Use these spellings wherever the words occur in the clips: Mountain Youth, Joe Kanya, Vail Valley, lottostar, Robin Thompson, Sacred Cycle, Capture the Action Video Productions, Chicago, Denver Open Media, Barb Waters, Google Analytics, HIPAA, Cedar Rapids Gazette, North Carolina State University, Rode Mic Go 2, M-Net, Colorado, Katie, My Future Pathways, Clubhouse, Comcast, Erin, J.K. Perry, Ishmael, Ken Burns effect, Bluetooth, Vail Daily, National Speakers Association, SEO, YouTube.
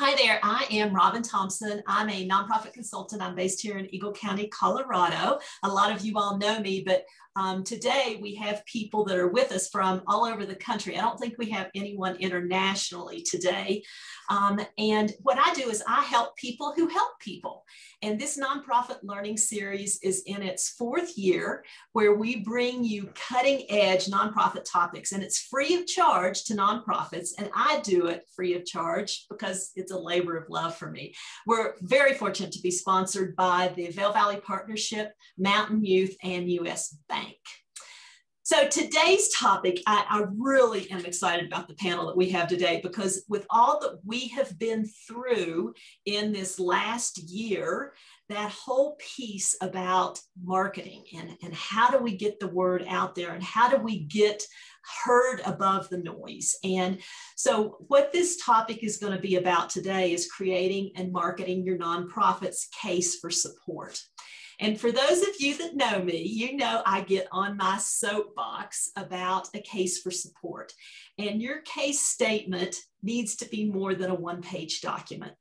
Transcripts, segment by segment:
Hi there, I am Robin Thompson. I'm a nonprofit consultant. I'm based here in Eagle County, Colorado. A lot of you all know me, but today we have people that are with us from all over the country. I don't think we have anyone internationally today. And what I do is I help people who help people. And this nonprofit learning series is in its fourth year, where we bring you cutting edge nonprofit topics, and it's free of charge to nonprofits. And I do it free of charge because it's a labor of love for me. We're very fortunate to be sponsored by the Vail Valley Partnership, Mountain Youth, and U.S. Bank. So today's topic, I really am excited about the panel that we have today, because with all that we have been through in this last year, that whole piece about marketing and how do we get the word out there and how do we get heard above the noise. And so what this topic is going to be about today is creating and marketing your nonprofit's case for support. And for those of you that know me, you know I get on my soapbox about a case for support. And your case statement needs to be more than a one-page document.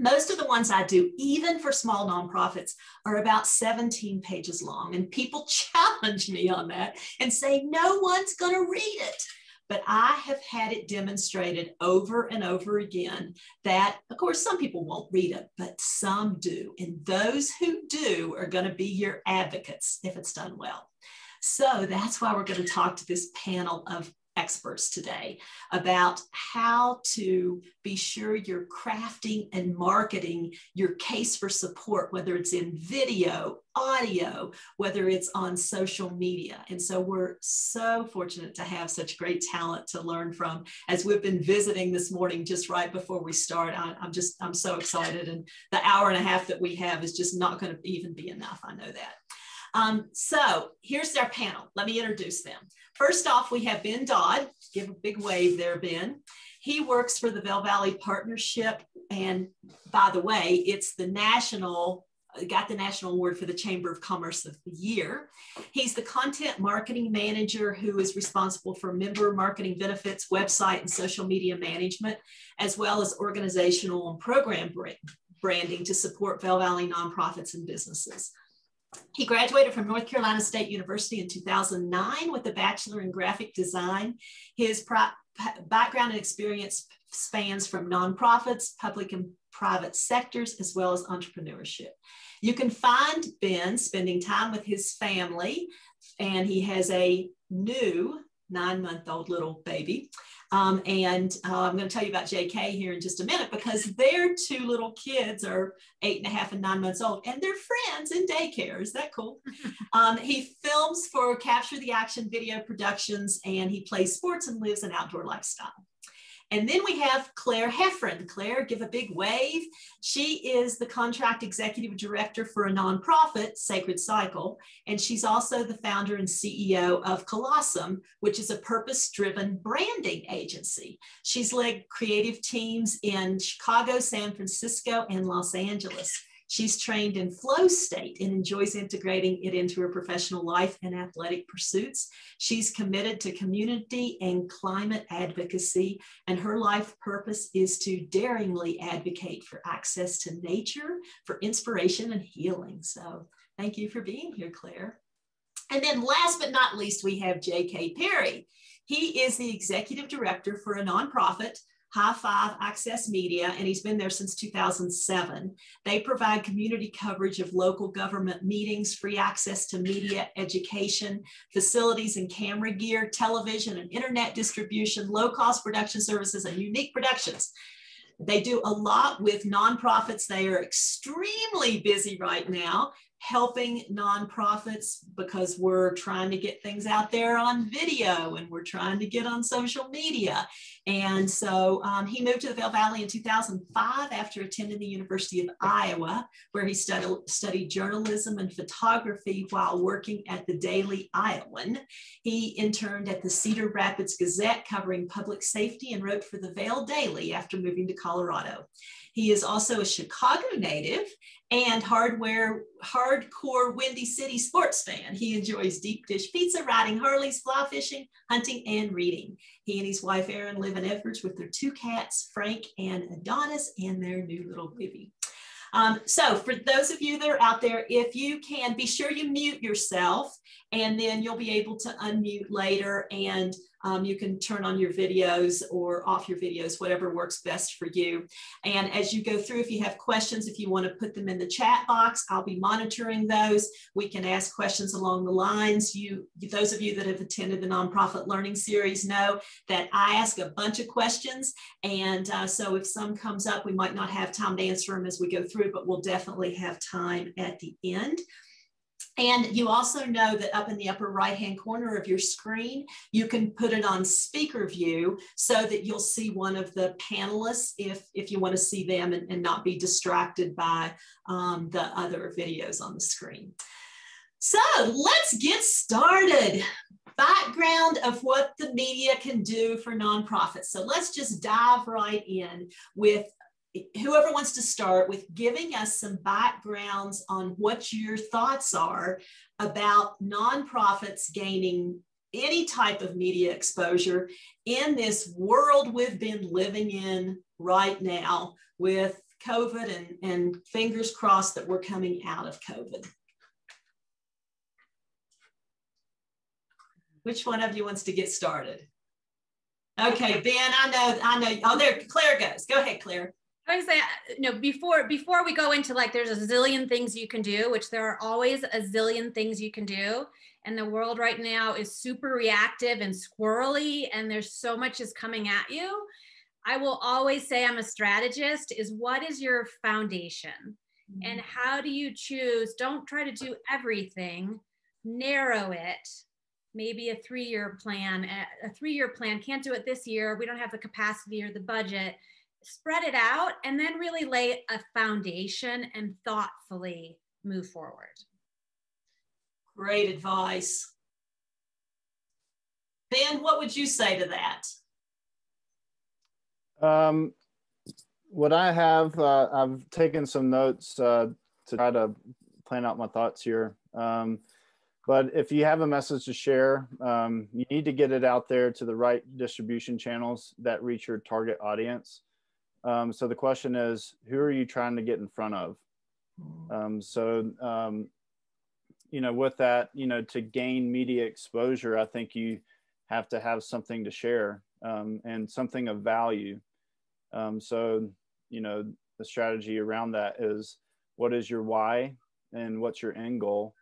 Most of the ones I do, even for small nonprofits, are about 17 pages long. And people challenge me on that and say, no one's going to read it. But I have had it demonstrated over and over again that, of course, some people won't read it, but some do. And those who do are going to be your advocates if it's done well. So that's why we're going to talk to this panel of experts today about how to be sure you're crafting and marketing your case for support, whether it's in video, audio, whether it's on social media. And so we're so fortunate to have such great talent to learn from. As we've been visiting this morning, just right before we start, I'm so excited. And the hour and a half that we have is just not going to even be enough. I know that. So here's our panel. Let me introduce them. First off, we have Ben Dodd. Give a big wave there, Ben. He works for the Vail Valley Partnership. And by the way, it's the national, got the national award for the Chamber of Commerce of the Year. He's the content marketing manager who is responsible for member marketing benefits, website and social media management, as well as organizational and program branding to support Vail Valley nonprofits and businesses. He graduated from North Carolina State University in 2009 with a Bachelor in Graphic Design. His background and experience spans from nonprofits, public and private sectors, as well as entrepreneurship. You can find Ben spending time with his family, and he has a new 9-month-old little baby. I'm going to tell you about JK here in just a minute, because their two little kids are 8.5 and 9 months old, and they're friends in daycare. Is that cool? He films for Capture the Action Video Productions, and he plays sports and lives an outdoor lifestyle. And then we have Claire Hefferren. Claire, give a big wave. She is the contract executive director for a nonprofit, Sacred Cycle, and she's also the founder and CEO of Callosum, which is a purpose-driven branding agency. She's led creative teams in Chicago, San Francisco, and Los Angeles. She's trained in flow state and enjoys integrating it into her professional life and athletic pursuits. She's committed to community and climate advocacy, and her life purpose is to daringly advocate for access to nature, for inspiration and healing. So thank you for being here, Claire. And then last but not least, we have J.K. Perry. He is the executive director for a nonprofit, High Five Access Media, and he's been there since 2007. They provide community coverage of local government meetings, free access to media, education, facilities and camera gear, television and internet distribution, low-cost production services, and unique productions. They do a lot with nonprofits. They are extremely busy right now helping nonprofits, because we're trying to get things out there on video and we're trying to get on social media. And so he moved to the Vail Valley in 2005 after attending the University of Iowa, where he studied journalism and photography while working at the Daily Iowan. He interned at the Cedar Rapids Gazette covering public safety and wrote for the Vail Daily after moving to Colorado. He is also a Chicago native and hardcore Windy City sports fan. He enjoys deep dish pizza, riding Harleys, fly fishing, hunting, and reading. He and his wife, Erin, live in Edwards with their two cats, Frank and Adonis, and their new little baby. So for those of you that are out there, if you can, be sure you mute yourself, and then you'll be able to unmute later, and you can turn on your videos or off your videos, whatever works best for you. And as you go through, if you have questions, if you want to put them in the chat box, I'll be monitoring those. We can ask questions along the lines. Those of you that have attended the Nonprofit Learning Series know that I ask a bunch of questions. And so if some comes up, we might not have time to answer them as we go through, but we'll definitely have time at the end. And you also know that up in the upper right-hand corner of your screen, you can put it on speaker view so that you'll see one of the panelists if you want to see them and not be distracted by the other videos on the screen. So let's get started. Background of what the media can do for nonprofits. So let's just dive right in with whoever wants to start with giving us some backgrounds on what your thoughts are about nonprofits gaining any type of media exposure in this world we've been living in right now with COVID and fingers crossed that we're coming out of COVID. Which one of you wants to get started? Okay, Ben, I know. Oh, there, Claire goes. Go ahead, Claire. I was gonna say, you know, before we go into like, there's a zillion things you can do, which there are always a zillion things you can do. And the world right now is super reactive and squirrely, and there's so much is coming at you. I will always say, I'm a strategist, is what is your foundation? Mm-hmm. And how do you choose? Don't try to do everything, narrow it. Maybe a three-year plan, can't do it this year. We don't have the capacity or the budget. Spread it out and then really lay a foundation and thoughtfully move forward. Great advice. Ben, what would you say to that? What I have, I've taken some notes to try to plan out my thoughts here. But if you have a message to share, you need to get it out there to the right distribution channels that reach your target audience. So the question is, who are you trying to get in front of? You know, with that, you know, to gain media exposure, I think you have to have something to share and something of value. You know, the strategy around that is, what is your why and what's your end goal?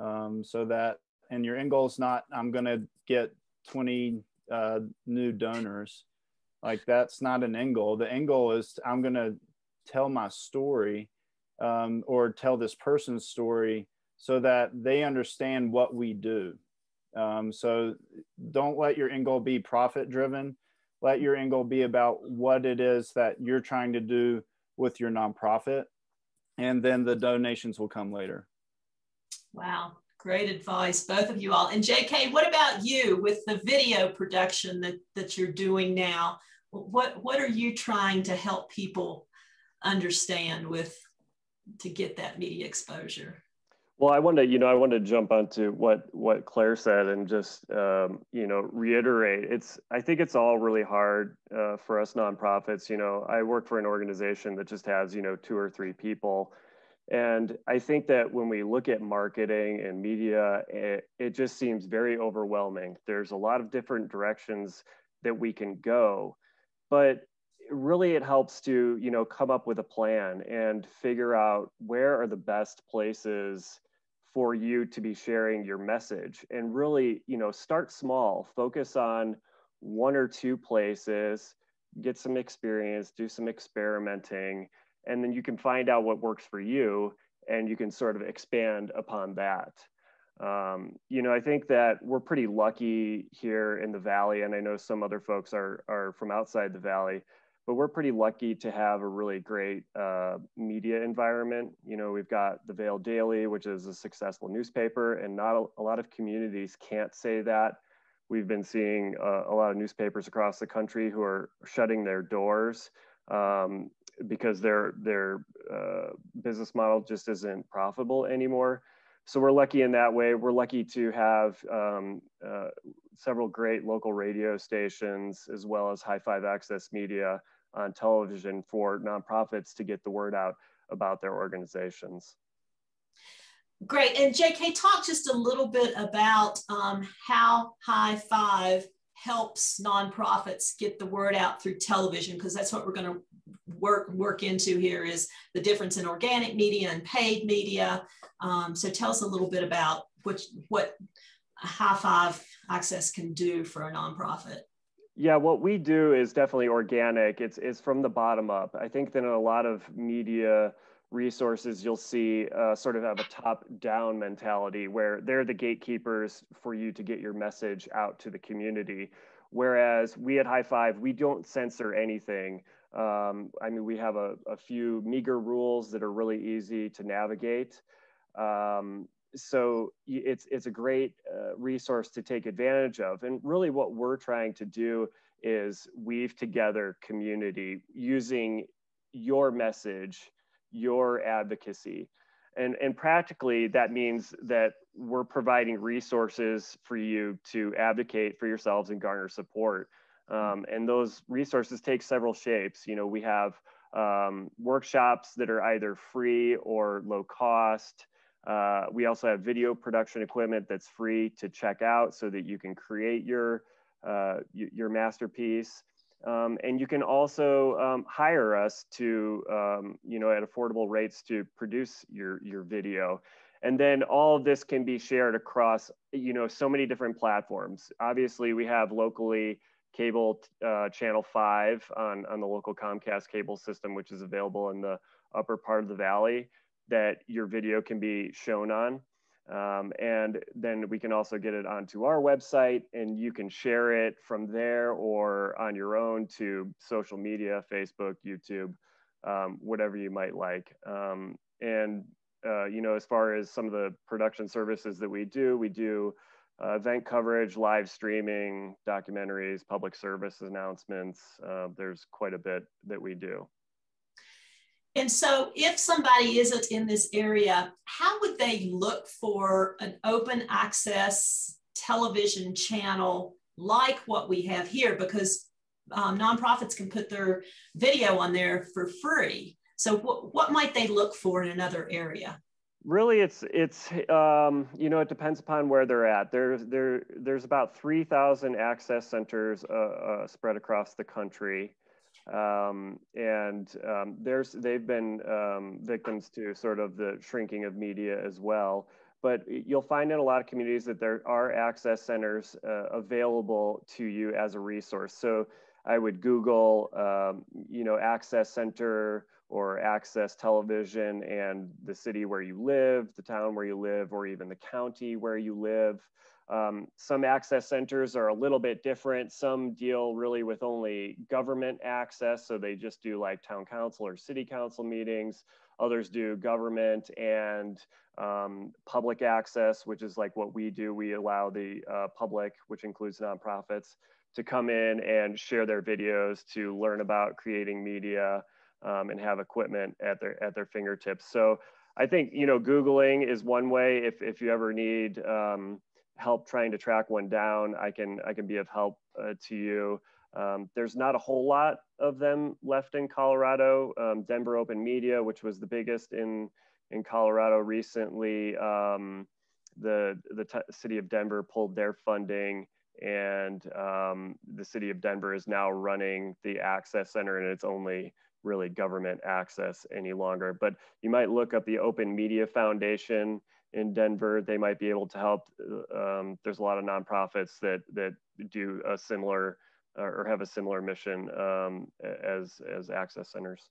So that, and your end goal is not, I'm going to get 20 new donors. Like, that's not an end goal. The end goal is, I'm going to tell my story or tell this person's story so that they understand what we do. So don't let your end goal be profit driven. Let your end goal be about what it is that you're trying to do with your nonprofit. And then the donations will come later. Wow. Great advice, both of you all. And JK, what about you with the video production that you're doing now? What are you trying to help people understand with to get that media exposure? Well, I wanted to jump onto what Claire said and just you know, reiterate. I think it's all really hard for us nonprofits. You know, I work for an organization that just has, you know, 2 or 3 people. And I think that when we look at marketing and media, it just seems very overwhelming. There's a lot of different directions that we can go, but really it helps to, you know, come up with a plan and figure out where are the best places for you to be sharing your message. And really, you know, start small, focus on 1 or 2 places, get some experience, do some experimenting, and then you can find out what works for you, and you can sort of expand upon that. You know, I think that we're pretty lucky here in the Valley, and I know some other folks are from outside the Valley, but we're pretty lucky to have a really great media environment. You know, we've got the Vail Daily, which is a successful newspaper, and not a lot of communities can't say that. We've been seeing a lot of newspapers across the country who are shutting their doors. because their business model just isn't profitable anymore. So we're lucky in that way. We're lucky to have several great local radio stations, as well as High Five Access Media on television for nonprofits to get the word out about their organizations. Great. And JK, talk just a little bit about how High Five helps nonprofits get the word out through television, because that's what we're going to work into here, is the difference in organic media and paid media. So tell us a little bit about what High Five Access can do for a nonprofit. Yeah, what we do is definitely organic. It's from the bottom up. I think that in a lot of media resources, you'll see sort of have a top-down mentality where they're the gatekeepers for you to get your message out to the community. Whereas we at High Five, we don't censor anything. I mean, we have a few meager rules that are really easy to navigate. So it's a great resource to take advantage of. And really what we're trying to do is weave together community using your message, your advocacy. And practically that means that we're providing resources for you to advocate for yourselves and garner support. And those resources take several shapes. You know, we have workshops that are either free or low cost. We also have video production equipment that's free to check out so that you can create your masterpiece. And you can also hire us to, you know, at affordable rates to produce your video. And then all of this can be shared across, you know, so many different platforms. Obviously, we have locally cable channel 5 on the local Comcast cable system, which is available in the upper part of the valley, that your video can be shown on. And then we can also get it onto our website, and you can share it from there or on your own to social media, Facebook, YouTube, whatever you might like. You know, as far as some of the production services that we do event coverage, live streaming, documentaries, public service announcements. There's quite a bit that we do. And so if somebody isn't in this area, how would they look for an open access television channel like what we have here? Because nonprofits can put their video on there for free. So what might they look for in another area? Really, it's you know, it depends upon where they're at. There's about 3,000 access centers spread across the country. They've been victims to sort of the shrinking of media as well. But you'll find in a lot of communities that there are access centers available to you as a resource. So I would Google, you know, access center or access television and the city where you live, the town where you live, or even the county where you live. Some access centers are a little bit different. Some deal really with only government access. So they just do like town council or city council meetings. Others do government and public access, which is like what we do. We allow the public, which includes nonprofits, to come in and share their videos, to learn about creating media, and have equipment at their fingertips. So I think, you know, Googling is one way. If you ever need help trying to track one down, I can be of help to you. There's not a whole lot of them left in Colorado. Denver Open Media, which was the biggest in Colorado recently, the city of Denver pulled their funding, and the city of Denver is now running the access center, and it's only really government access any longer. But you might look up the Open Media Foundation in Denver. They might be able to help. There's a lot of nonprofits that do a similar or have a similar mission as access centers.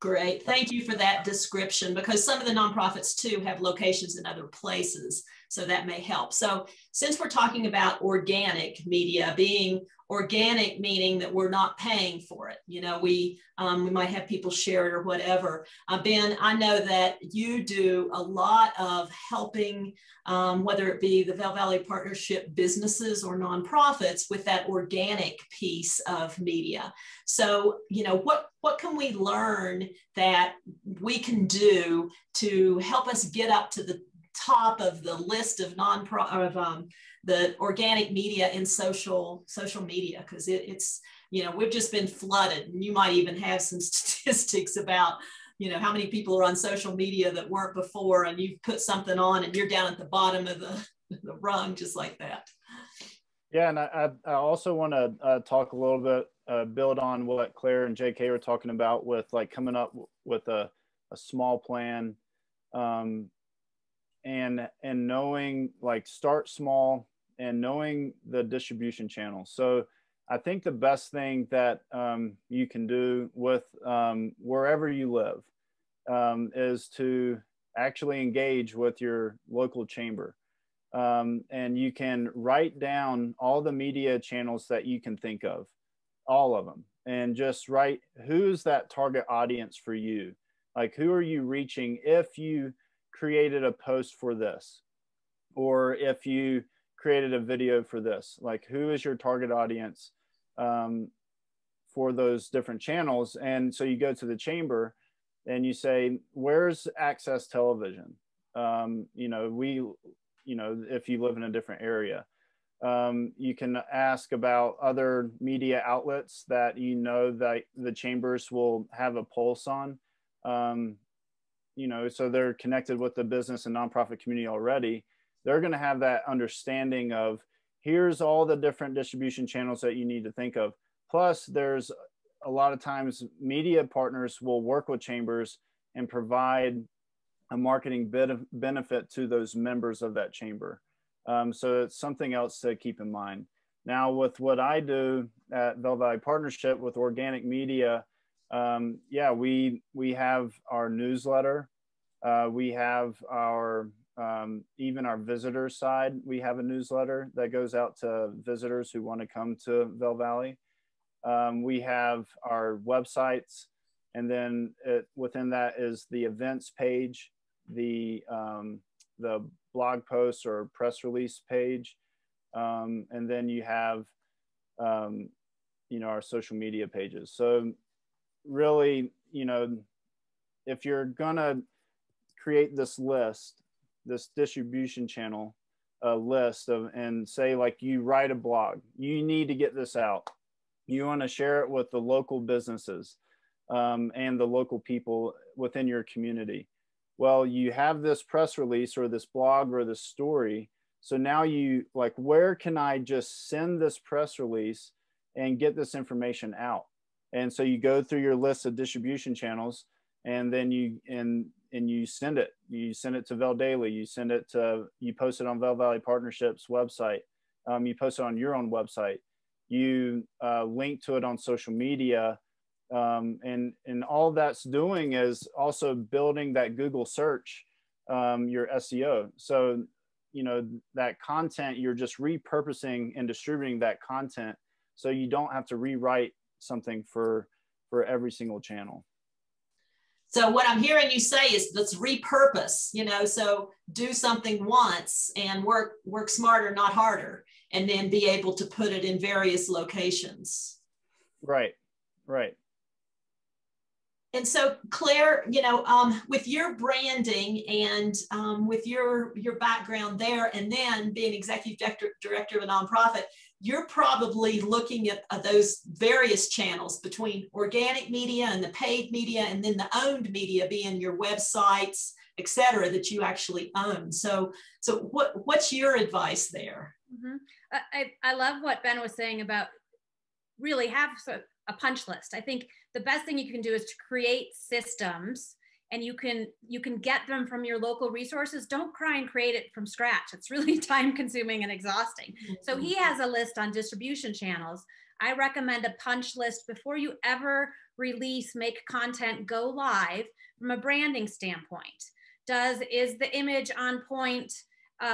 Great, thank you for that description, because some of the nonprofits too have locations in other places, so that may help. So since we're talking about organic media being Organic meaning that we're not paying for it. You know, we might have people share it or whatever. Ben, I know that you do a lot of helping, whether it be the Vail Valley Partnership businesses or nonprofits, with that organic piece of media. So, you know, what can we learn that we can do to help us get up to the top of the list of the organic media in social media, because it's, you know, we've just been flooded, and you might even have some statistics about, you know, how many people are on social media that weren't before, and you've put something on and you're down at the bottom of the rung, just like that. Yeah, and I also want to talk a little bit, build on what Claire and JK were talking about with like coming up with a small plan, and knowing, like, start small and knowing the distribution channel. So I think the best thing that you can do with wherever you live is to actually engage with your local chamber. And you can write down all the media channels that you can think of, all of them, and just write, who's that target audience for you? Like, who are you reaching if you created a post for this, or if you created a video for this? Like, who is your target audience for those different channels? And so you go to the chamber and you say, where's access television? You know, if you live in a different area, you can ask about other media outlets that, you know, that the chambers will have a pulse on. You know, so they're connected with the business and nonprofit community already. They're going to have that understanding of, here's all the different distribution channels that you need to think of. Plus, there's a lot of times media partners will work with chambers and provide a marketing benefit to those members of that chamber. So it's something else to keep in mind. Now, with what I do at Vail Valley Partnership with organic media, yeah, we have our newsletter, we have our, even our visitor side, we have a newsletter that goes out to visitors who want to come to Vail Valley. We have our websites, and then within that is the events page, the blog posts or press release page, and then you have, you know, our social media pages. So really, you know, if you're gonna create this list, this distribution channel list of, and say, like, you write a blog, you need to get this out. You want to share it with the local businesses and the local people within your community. Well, you have this press release or this blog or this story. So now you, like, where can I just send this press release and get this information out? And so you go through your list of distribution channels, and then you send it. You send it to Vail Daily. You send it to, you post it on Vail Valley Partnership's website. You post it on your own website. You link to it on social media, and all that's doing is also building that Google search, your SEO. So, you know, that content, you're just repurposing and distributing that content, so you don't have to rewrite something for every single channel. So what I'm hearing you say is, let's repurpose, you know, so do something once and work smarter, not harder, and then be able to put it in various locations. Right, right. And so, Claire, you know, with your branding and with your background there, and then being executive director of a nonprofit, you're probably looking at those various channels between organic media and the paid media, and then the owned media being your websites, et cetera, that you actually own. So what's your advice there? Mm-hmm. I love what Ben was saying about really have a punch list. I think the best thing you can do is to create systems, and you can get them from your local resources. Don't try and create it from scratch. It's really time consuming and exhausting. So he has a list on distribution channels. I recommend a punch list before you ever release, make content go live, from a branding standpoint. Is the image on point?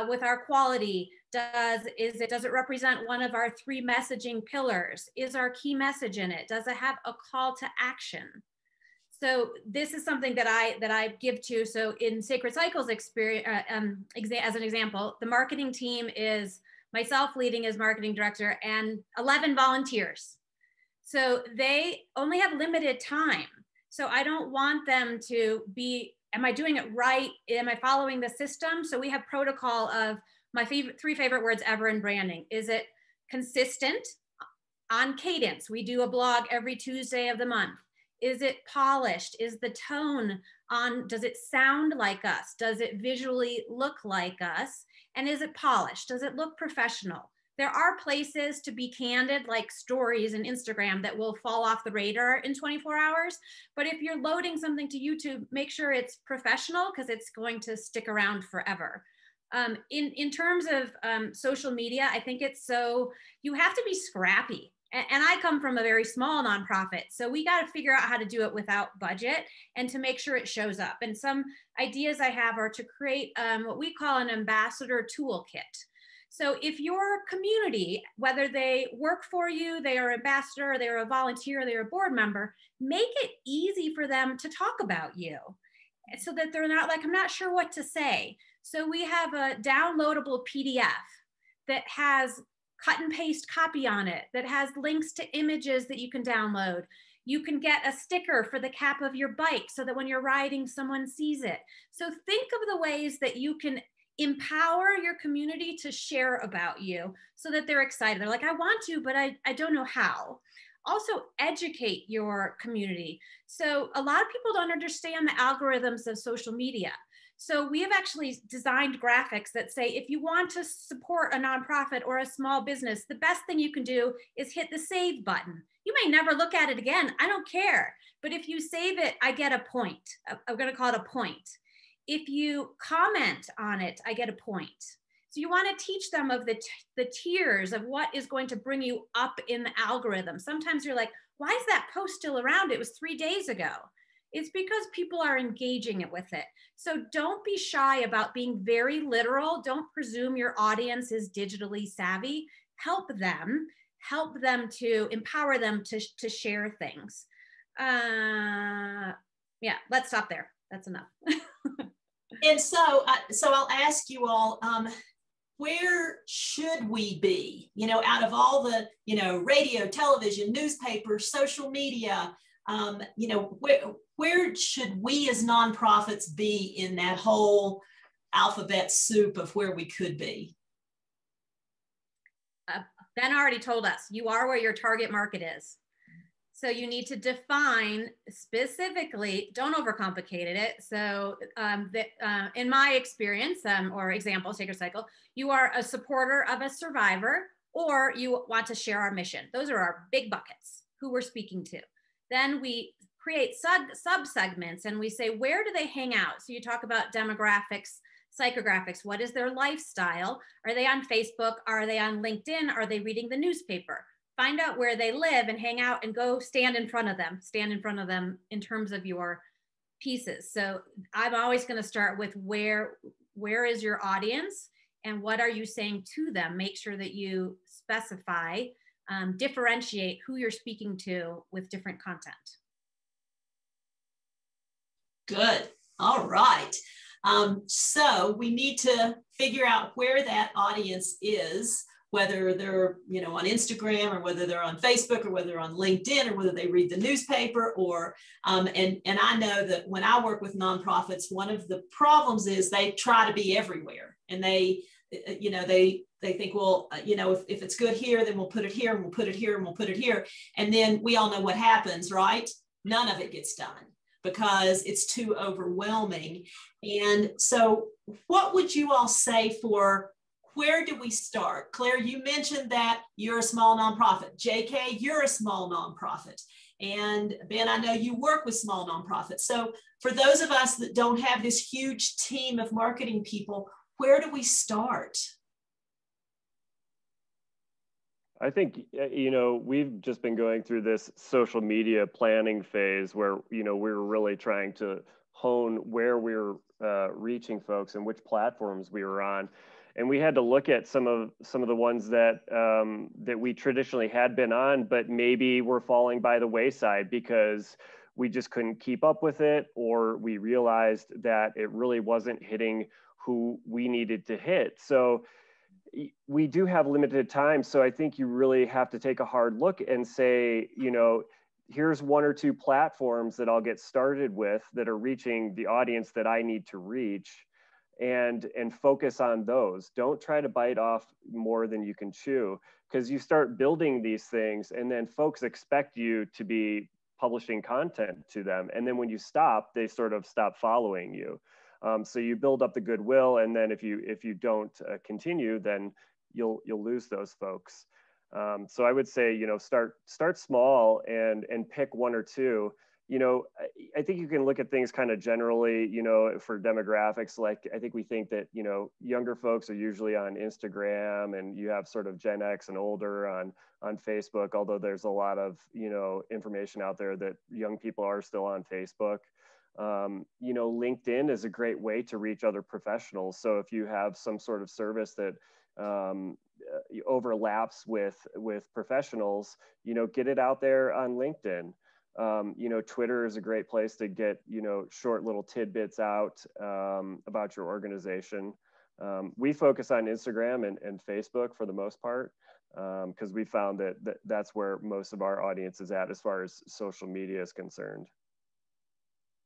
with our quality? Does it represent one of our three messaging pillars? Is our key message in it? Does it have a call to action? So this is something that I give to. So in Sacred Cycles experience, as an example, the marketing team is myself leading as marketing director and 11 volunteers. So they only have limited time. So I don't want them to be, am I doing it right? Am I following the system? So we have protocol of my three favorite words ever in branding. Is it consistent? On cadence, we do a blog every Tuesday of the month. Is it polished? Is the tone on, does it sound like us? Does it visually look like us? And is it polished? Does it look professional? There are places to be candid, like stories and Instagram, that will fall off the radar in 24 hours. But if you're loading something to YouTube, make sure it's professional, because it's going to stick around forever. In terms of social media, I think it's so, you have to be scrappy. And I come from a very small nonprofit, so we got to figure out how to do it without budget and to make sure it shows up. And some ideas I have are to create what we call an ambassador toolkit. So if your community, whether they work for you, they are an ambassador, they are a volunteer, they are a board member, make it easy for them to talk about you, so that they're not like, I'm not sure what to say. So we have a downloadable PDF that has cut and paste copy on it, that has links to images that you can download. You can get a sticker for the cap of your bike so that when you're riding, someone sees it. So think of the ways that you can empower your community to share about you so that they're excited. They're like, I want to, but I don't know how. Also educate your community. So a lot of people don't understand the algorithms of social media. So we have actually designed graphics that say, if you want to support a nonprofit or a small business, the best thing you can do is hit the save button. You may never look at it again, I don't care. But if you save it, I get a point. I'm gonna call it a point. If you comment on it, I get a point. So you wanna teach them of the tiers of what is going to bring you up in the algorithm. Sometimes you're like, why is that post still around? It was 3 days ago. It's because people are engaging it with it. So don't be shy about being very literal. Don't presume your audience is digitally savvy. Help them to empower them to share things. Yeah, let's stop there. That's enough. And so I'll ask you all, where should we be? You know, out of all the, you know, radio, television, newspapers, social media, you know, where should we as nonprofits be in that whole alphabet soup of where we could be? Ben already told us, you are where your target market is. So you need to define specifically, don't overcomplicate it. So in my experience or example, Sacred Cycle, you are a supporter of a survivor, or you want to share our mission. Those are our big buckets, who we're speaking to. Then we create sub-segments and we say, where do they hang out? So you talk about demographics, psychographics. What is their lifestyle? Are they on Facebook? Are they on LinkedIn? Are they reading the newspaper? Find out where they live and hang out and go stand in front of them. Stand in front of them in terms of your pieces. So I'm always going to start with where is your audience and what are you saying to them? Make sure that you specify, differentiate who you're speaking to with different content. Good. All right. So we need to figure out where that audience is, whether they're, you know, on Instagram or whether they're on Facebook or whether they're on LinkedIn or whether they read the newspaper or, and I know that when I work with nonprofits, one of the problems is they try to be everywhere and they, you know, they think, well, you know, if it's good here, then we'll put it here and we'll put it here and we'll put it here. And then we all know what happens, right? None of it gets done because it's too overwhelming. And so what would you all say for where do we start? Claire, you mentioned that you're a small nonprofit. JK, you're a small nonprofit. And Ben, I know you work with small nonprofits. So for those of us that don't have this huge team of marketing people, where do we start? I think, you know, we've just been going through this social media planning phase where, you know, we're really trying to hone where we're reaching folks and which platforms we were on. And we had to look at some of the ones that that we traditionally had been on, but maybe were falling by the wayside because we just couldn't keep up with it, or we realized that it really wasn't hitting who we needed to hit. So we do have limited time. So I think you really have to take a hard look and say, you know, here's one or two platforms that I'll get started with that are reaching the audience that I need to reach, and focus on those. Don't try to bite off more than you can chew, because you start building these things and then folks expect you to be publishing content to them. And then when you stop, they sort of stop following you. So you build up the goodwill, and then if you don't continue, then you'll lose those folks. So I would say, you know, start small and pick one or two. You know, I think you can look at things kind of generally, you know, for demographics. Like, I think we think that, you know, younger folks are usually on Instagram, and you have sort of Gen X and older on Facebook, although there's a lot of, you know, information out there that young people are still on Facebook. You know, LinkedIn is a great way to reach other professionals. So if you have some sort of service that overlaps with professionals, you know, get it out there on LinkedIn. You know, Twitter is a great place to get, you know, short little tidbits out about your organization. We focus on Instagram and Facebook for the most part, because we found that that's where most of our audience is at as far as social media is concerned.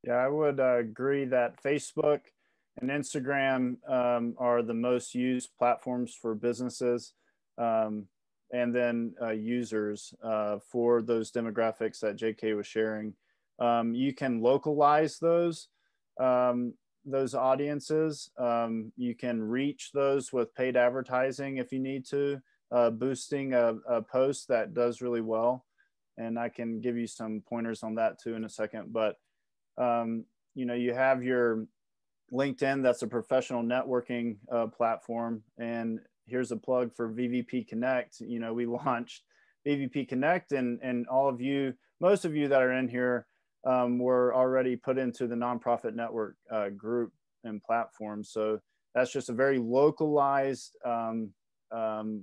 Yeah, I would agree that Facebook and Instagram are the most used platforms for businesses. And then users for those demographics that JK was sharing. You can localize those audiences. You can reach those with paid advertising if you need to, boosting a post that does really well. And I can give you some pointers on that too in a second. But you know, you have your LinkedIn, that's a professional networking platform, and here's a plug for VVP Connect. You know, we launched VVP Connect, and all of you, most of you that are in here were already put into the nonprofit network group and platform. So that's just a very localized online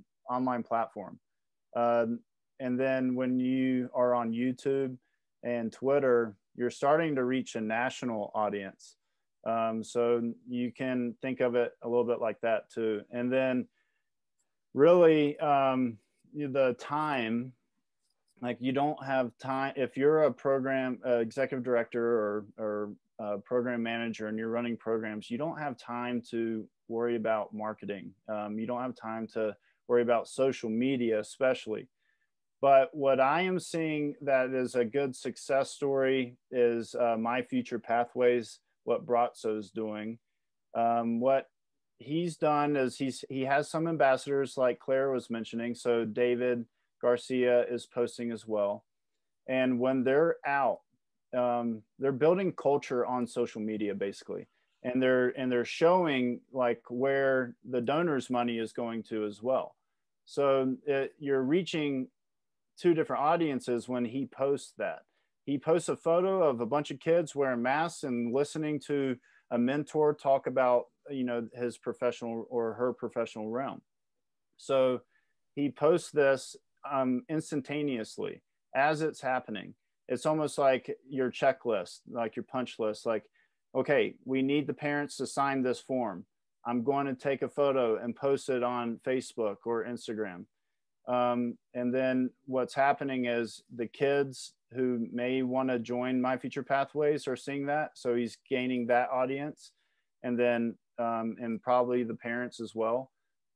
platform. And then when you are on YouTube and Twitter, you're starting to reach a national audience. So you can think of it a little bit like that too. And then really, the time, like you don't have time. If you're a program executive director or a program manager and you're running programs, you don't have time to worry about marketing. You don't have time to worry about social media, especially. But what I am seeing that is a good success story is My Future Pathways, what Bratso's doing. What he's done is he has some ambassadors like Claire was mentioning. So David Garcia is posting as well. And when they're out, they're building culture on social media basically. And they're showing like where the donor's money is going to as well. So you're reaching two different audiences when he posts that. He posts a photo of a bunch of kids wearing masks and listening to a mentor talk about, you know, his professional or her professional realm. So he posts this instantaneously as it's happening. It's almost like your checklist, like your punch list, like, okay, we need the parents to sign this form. I'm going to take a photo and post it on Facebook or Instagram. And then what's happening is the kids who may want to join My Future Pathways are seeing that. So he's gaining that audience, and then, and probably the parents as well,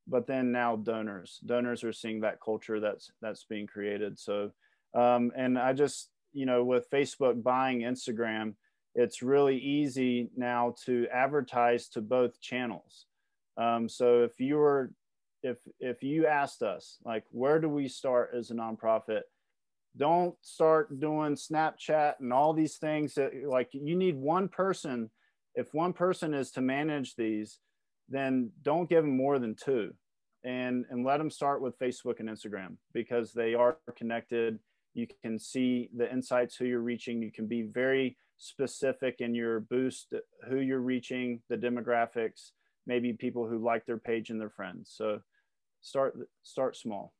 but then now donors are seeing that culture that's being created. So, and I just, you know, with Facebook buying Instagram, it's really easy now to advertise to both channels. So if you were, if you asked us like, where do we start as a nonprofit? Don't start doing Snapchat and all these things that, like, you need one person. If one person is to manage these, then don't give them more than two, and let them start with Facebook and Instagram, because they are connected. You can see the insights, who you're reaching. You can be very specific in your boost, who you're reaching, the demographics, maybe people who like their page and their friends. So start small.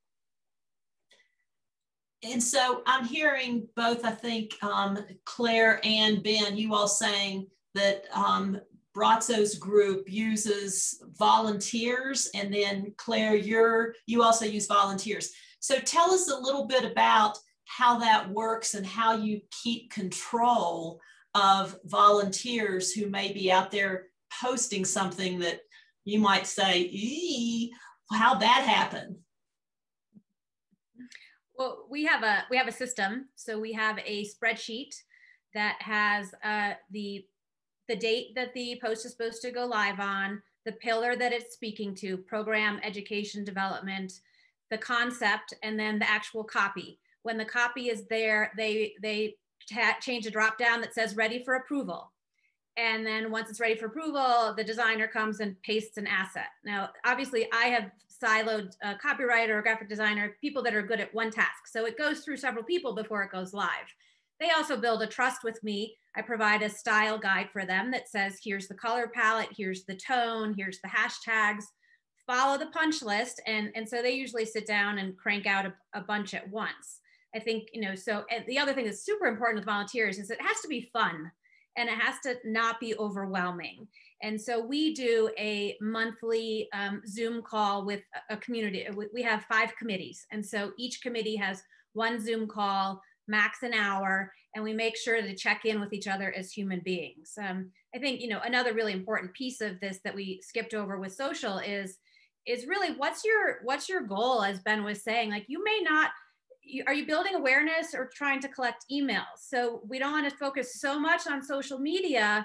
And so I'm hearing both, I think, Claire and Ben, you all saying that Brazzo's group uses volunteers, and then Claire, you also use volunteers. So tell us a little bit about how that works and how you keep control of volunteers who may be out there posting something that you might say, "Ee, how'd that happen?" Well, we have a system. So we have a spreadsheet that has the date that the post is supposed to go live on, the pillar that it's speaking to, program, education, development, the concept, and then the actual copy. When the copy is there, they change a drop down that says ready for approval. And then once it's ready for approval, the designer comes and pastes an asset. Now, obviously I have siloed a copywriter or graphic designer, people that are good at one task. So it goes through several people before it goes live. They also build a trust with me. I provide a style guide for them that says, here's the color palette, here's the tone, here's the hashtags, follow the punch list. And so they usually sit down and crank out a bunch at once. I think, so, and the other thing that's super important with volunteers is it has to be fun. And it has to not be overwhelming. And so we do a monthly Zoom call with a community. We have 5 committees. And so each committee has 1 Zoom call, max an hour, and we make sure to check in with each other as human beings. I think, another really important piece of this that we skipped over with social is really what's your goal, as Ben was saying. Like, you may not, are you building awareness or trying to collect emails? So we don't want to focus so much on social media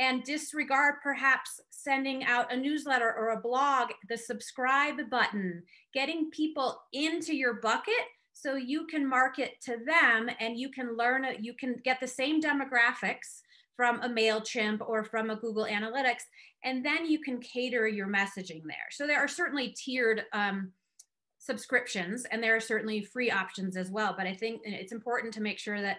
and disregard perhaps sending out a newsletter or a blog, the subscribe button, getting people into your bucket so you can market to them and you can learn, you can get the same demographics from a MailChimp or from a Google Analytics, and then you can cater your messaging there. So there are certainly tiered subscriptions, and there are certainly free options as well. But I think it's important to make sure that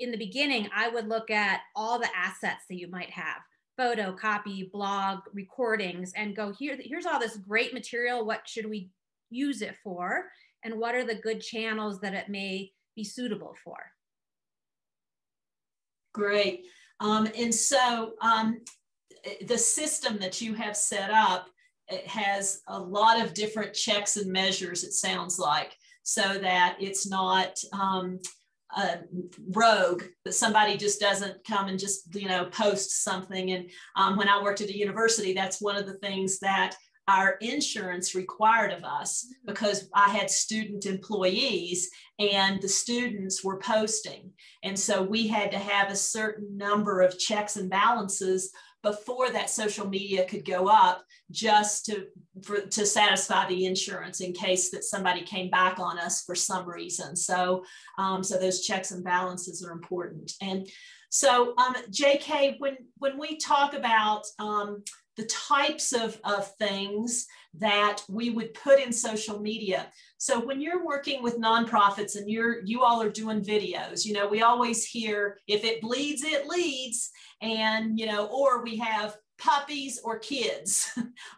in the beginning, I would look at all the assets that you might have, photo, copy, blog, recordings, and go, here's all this great material. What should we use it for? And what are the good channels that it may be suitable for? Great. And so the system that you have set up, it has a lot of different checks and measures, it sounds like, so that it's not rogue, that somebody just doesn't come and just, post something. And when I worked at a university, that's one of the things that our insurance required of us, because I had student employees and the students were posting. And so we had to have a certain number of checks and balances before that social media could go up, just to satisfy the insurance in case that somebody came back on us for some reason. So, so those checks and balances are important. And so, JK, when we talk about the types of things that we would put in social media, so when you're working with nonprofits and you all are doing videos, we always hear, if it bleeds, it leads. And, or we have puppies or kids,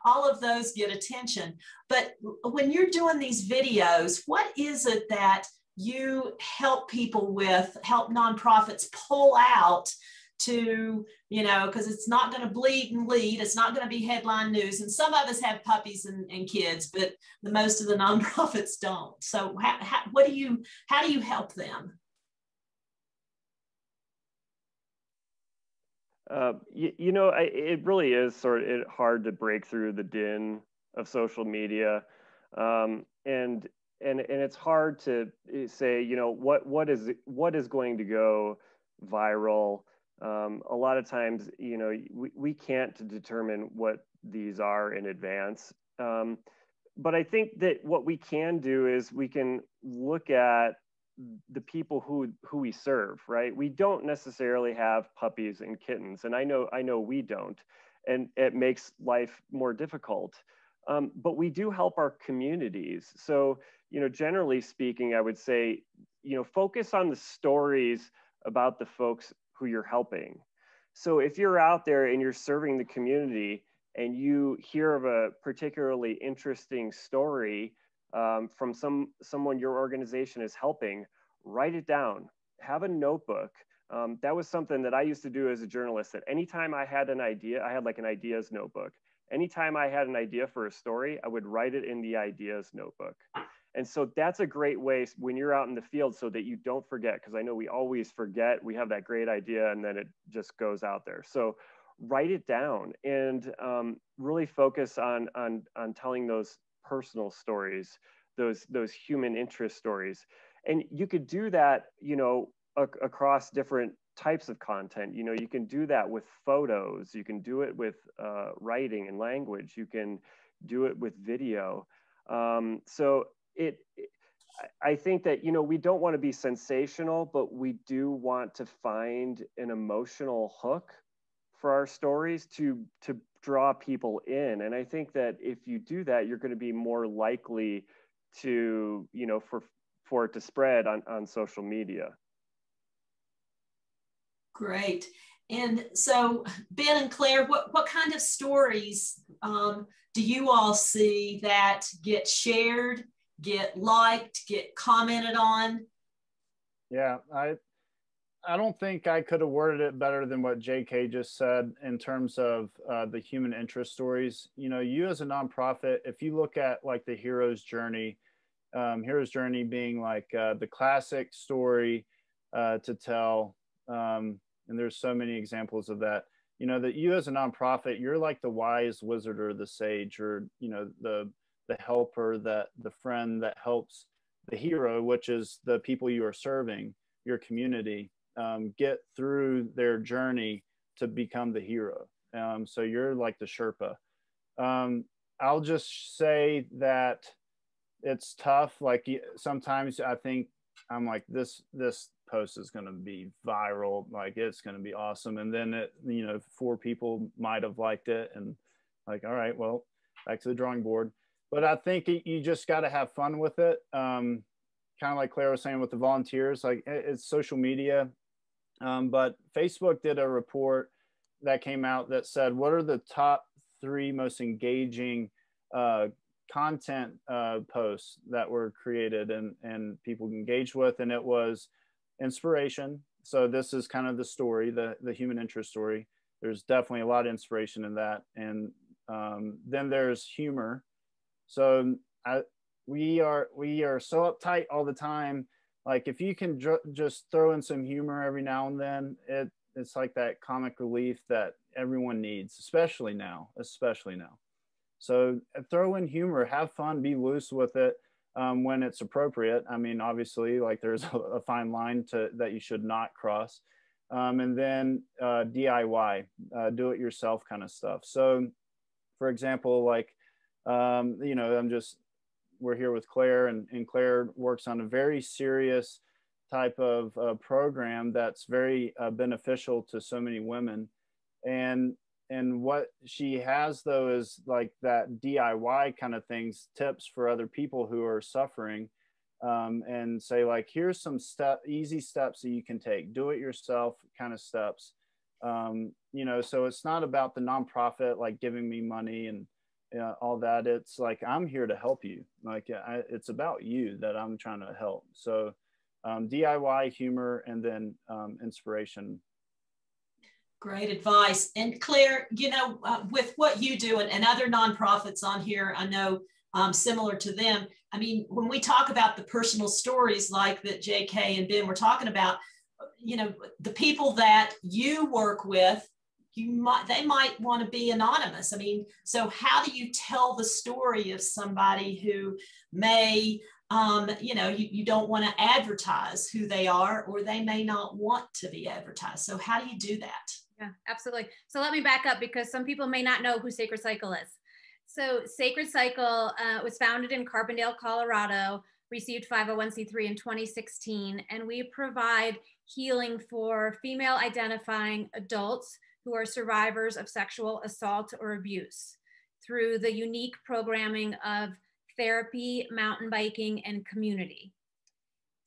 all of those get attention. But when you're doing these videos, what is it that you help people with, help nonprofits pull out to, because it's not going to bleed and lead, it's not going to be headline news. And some of us have puppies and kids, but the most of the nonprofits don't. So how do you help them? It really is hard to break through the din of social media, and it's hard to say, what is going to go viral. A lot of times, we can't determine what these are in advance. But I think that what we can do is we can look at the people who we serve, right? We don't necessarily have puppies and kittens, and I know we don't, and it makes life more difficult. But we do help our communities. So, generally speaking, I would say, focus on the stories about the folks who you're helping. So if you're out there and you're serving the community and you hear of a particularly interesting story from someone your organization is helping, write it down, have a notebook. That was something that I used to do as a journalist, that anytime I had an idea, I had like an ideas notebook. Anytime I had an idea for a story, I would write it in the ideas notebook. And so that's a great way when you're out in the field so that you don't forget, because I know we always forget, we have that great idea and then it just goes out there. So write it down and really focus on telling those personal stories, those human interest stories. And you could do that, you know, across different types of content. You know, you can do that with photos, you can do it with writing and language, you can do it with video. I think that, you know, we don't want to be sensational, but we do want to find an emotional hook for our stories to draw people in. And I think that if you do that, you're going to be more likely to, you know, for it to spread on social media. Great. And so Ben and Claire, what kind of stories do you all see that get shared, get liked, get commented on? Yeah, I don't think I could have worded it better than what JK just said in terms of the human interest stories. You know, you as a nonprofit, if you look at like the hero's journey, being like the classic story to tell, and there's so many examples of that, you know, that you as a nonprofit, you're like the wise wizard or the sage, or, you know, the helper, that the friend that helps the hero, which is the people you are serving, your community, get through their journey to become the hero. So you're like the Sherpa. I'll just say that it's tough. Like sometimes I think I'm like, this post is going to be viral, like it's going to be awesome, and then it, you know, 4 people might have liked it, and like, all right, well, back to the drawing board. But I think you just got to have fun with it, kind of like Claire was saying with the volunteers, like it's social media. But Facebook did a report that came out that said, what are the top 3 most engaging content posts that were created and people engaged with? And it was inspiration. So this is kind of the story, the human interest story. There's definitely a lot of inspiration in that. And then there's humor. So we are so uptight all the time. Like if you can just throw in some humor every now and then, it's like that comic relief that everyone needs, especially now. So throw in humor, have fun, be loose with it when it's appropriate. I mean, obviously, like there's a fine line that you should not cross. And then DIY, do it yourself kind of stuff. So for example, like, you know, we're here with Claire, and Claire works on a very serious type of program that's very beneficial to so many women. And what she has though is like that DIY kind of things, tips for other people who are suffering, and say like, here's some easy steps that you can take, do it yourself kind of steps. You know, so it's not about the nonprofit, like giving me money and all that. It's like, I'm here to help you. Like it's about you that I'm trying to help. So DIY, humor, and then inspiration. Great advice. And Claire, you know, with what you do and other nonprofits on here, I know similar to them. I mean, when we talk about the personal stories like that JK and Ben were talking about, you know, the people that you work with, they might want to be anonymous. I mean, so how do you tell the story of somebody who may, you know, you don't want to advertise who they are, or they may not want to be advertised. So how do you do that? Yeah, absolutely. So let me back up, because some people may not know who Sacred Cycle is. So Sacred Cycle was founded in Carbondale, Colorado, received 501c3 in 2016, and we provide healing for female identifying adults who are survivors of sexual assault or abuse through the unique programming of therapy, mountain biking, and community.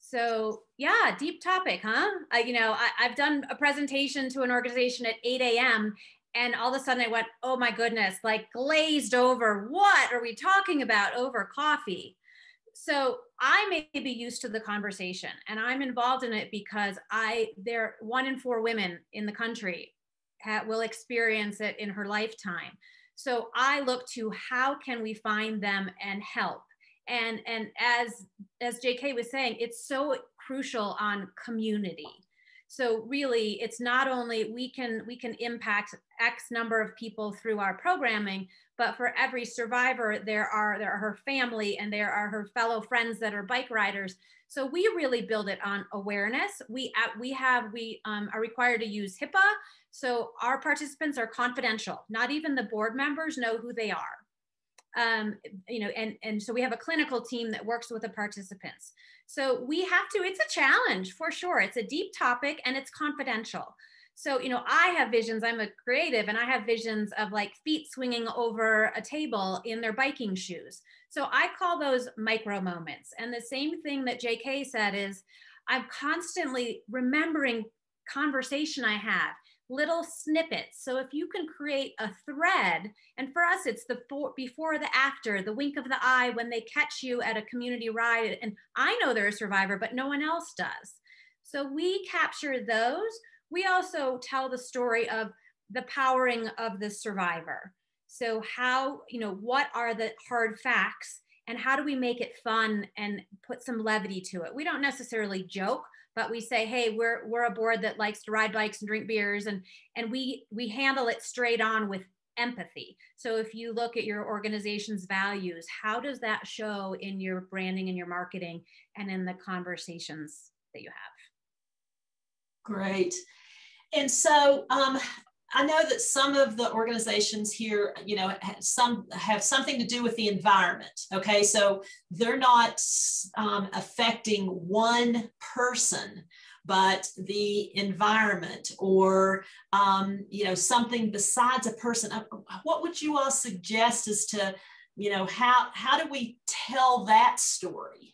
So yeah, deep topic, huh? You know, I've done a presentation to an organization at 8 a.m. And all of a sudden I went, oh my goodness, like glazed over. What are we talking about over coffee? So I may be used to the conversation and I'm involved in it because there 1 in 4 women in the country will experience it in her lifetime. So I look to how can we find them and help. And as JK was saying, it's so crucial on community. So really, it's not only we can impact X number of people through our programming, but for every survivor, there are her family and there are her fellow friends that are bike riders. So we really build it on awareness. We are required to use HIPAA. So our participants are confidential. Not even the board members know who they are. And so we have a clinical team that works with the participants. So we have to, it's a challenge for sure. It's a deep topic and it's confidential. So, I have visions, I'm a creative and I have visions of like feet swinging over a table in their biking shoes. So I call those micro moments. And the same thing that JK said is I'm constantly remembering conversation I have. Little snippets. So if you can create a thread, and for us, it's the before, the after, the wink of the eye when they catch you at a community ride. And I know they're a survivor, but no one else does. So we capture those. We also tell the story of the powering of the survivor. So how, what are the hard facts and how do we make it fun and put some levity to it? We don't necessarily joke, but we say, hey, we're a board that likes to ride bikes and drink beers, and we handle it straight on with empathy. So if you look at your organization's values, how does that show in your branding and your marketing and in the conversations that you have? Great. And so I know that some of the organizations here, some have something to do with the environment, okay? So they're not affecting one person, but the environment or, something besides a person. What would you all suggest as to, how do we tell that story?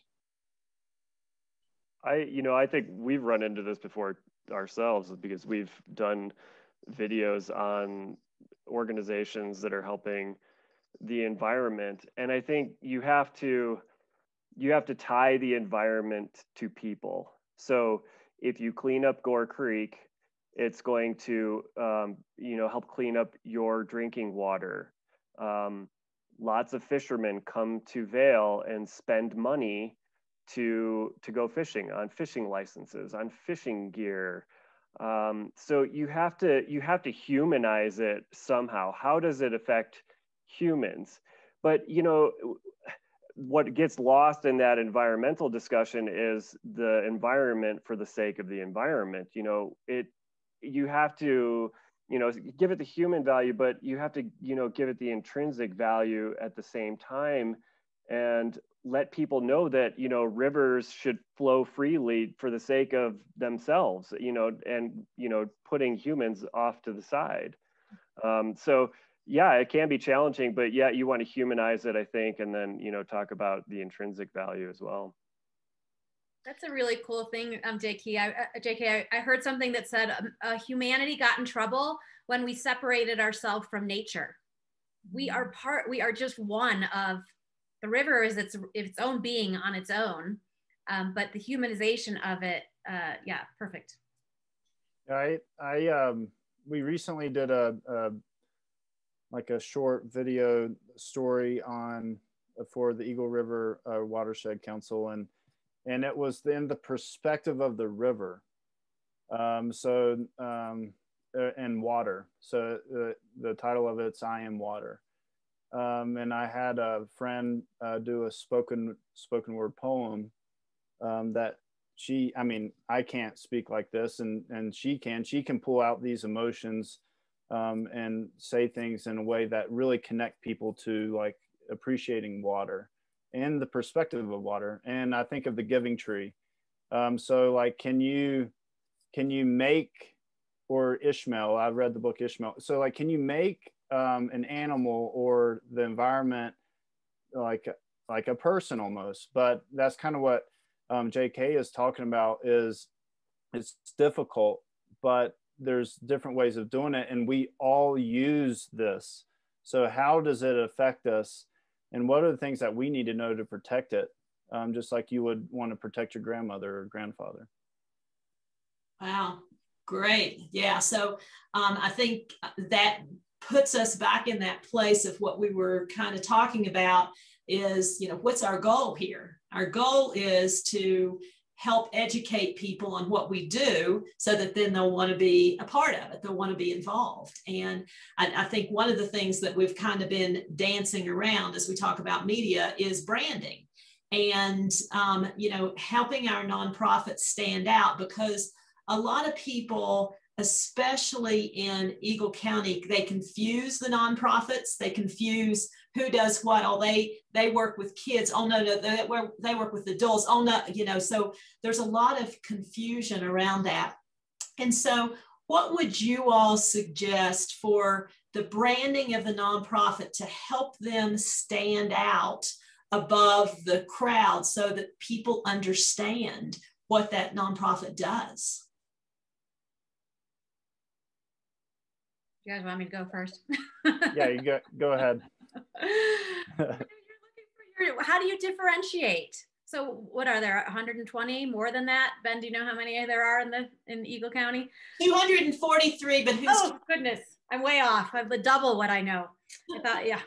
I think we've run into this before ourselves because we've done videos on organizations that are helping the environment. And I think you have to tie the environment to people. So if you clean up Gore Creek, it's going to, help clean up your drinking water. Lots of fishermen come to Vail and spend money to go fishing, on fishing licenses, on fishing gear. So you have to humanize it somehow. How does it affect humans? But what gets lost in that environmental discussion is the environment for the sake of the environment. You have to give it the human value, but you have to give it the intrinsic value at the same time, and let people know that, rivers should flow freely for the sake of themselves, and putting humans off to the side. So yeah, it can be challenging, but yeah, you want to humanize it, I think, and then, talk about the intrinsic value as well. That's a really cool thing, JK. I heard something that said, humanity got in trouble when we separated ourselves from nature. We are just one of, the river is its own being on its own, but the humanization of it, yeah, perfect. We recently did a short video story on for the Eagle River Watershed Council, and it was in the perspective of the river, and water. So the title of it's "I Am Water." And I had a friend do a spoken word poem that I can't speak like this, and she can pull out these emotions and say things in a way that really connect people to like appreciating water and the perspective of water. And I think of the giving tree. So like, can you make, or Ishmael, I've read the book Ishmael. So like, can you make an animal or the environment like a person almost? But that's kind of what JK is talking about. It's difficult, but there's different ways of doing it, and we all use this. So how does it affect us? And what are the things that we need to know to protect it? Just like you would want to protect your grandmother or grandfather. Wow, great. Yeah, so I think that puts us back in that place of what we were kind of talking about is, you know, what's our goal here? Our goal is to help educate people on what we do so that then they'll want to be a part of it. They'll want to be involved. And I think one of the things that we've kind of been dancing around as we talk about media is branding and, you know, helping our nonprofits stand out, because a lot of people, especially in Eagle County, they confuse the nonprofits. They confuse who does what. Oh, they work with kids. Oh, no, they work with adults. Oh, no, you know, so there's a lot of confusion around that. And so what would you all suggest for the branding of the nonprofit to help them stand out above the crowd so that people understand what that nonprofit does? You guys want me to go first? Yeah, you go ahead. How do you differentiate? So what are there, 120, more than that? Ben, do you know how many there are in Eagle County? 243, but who's... Oh, goodness, I'm way off. I've double what I know. I thought, yeah.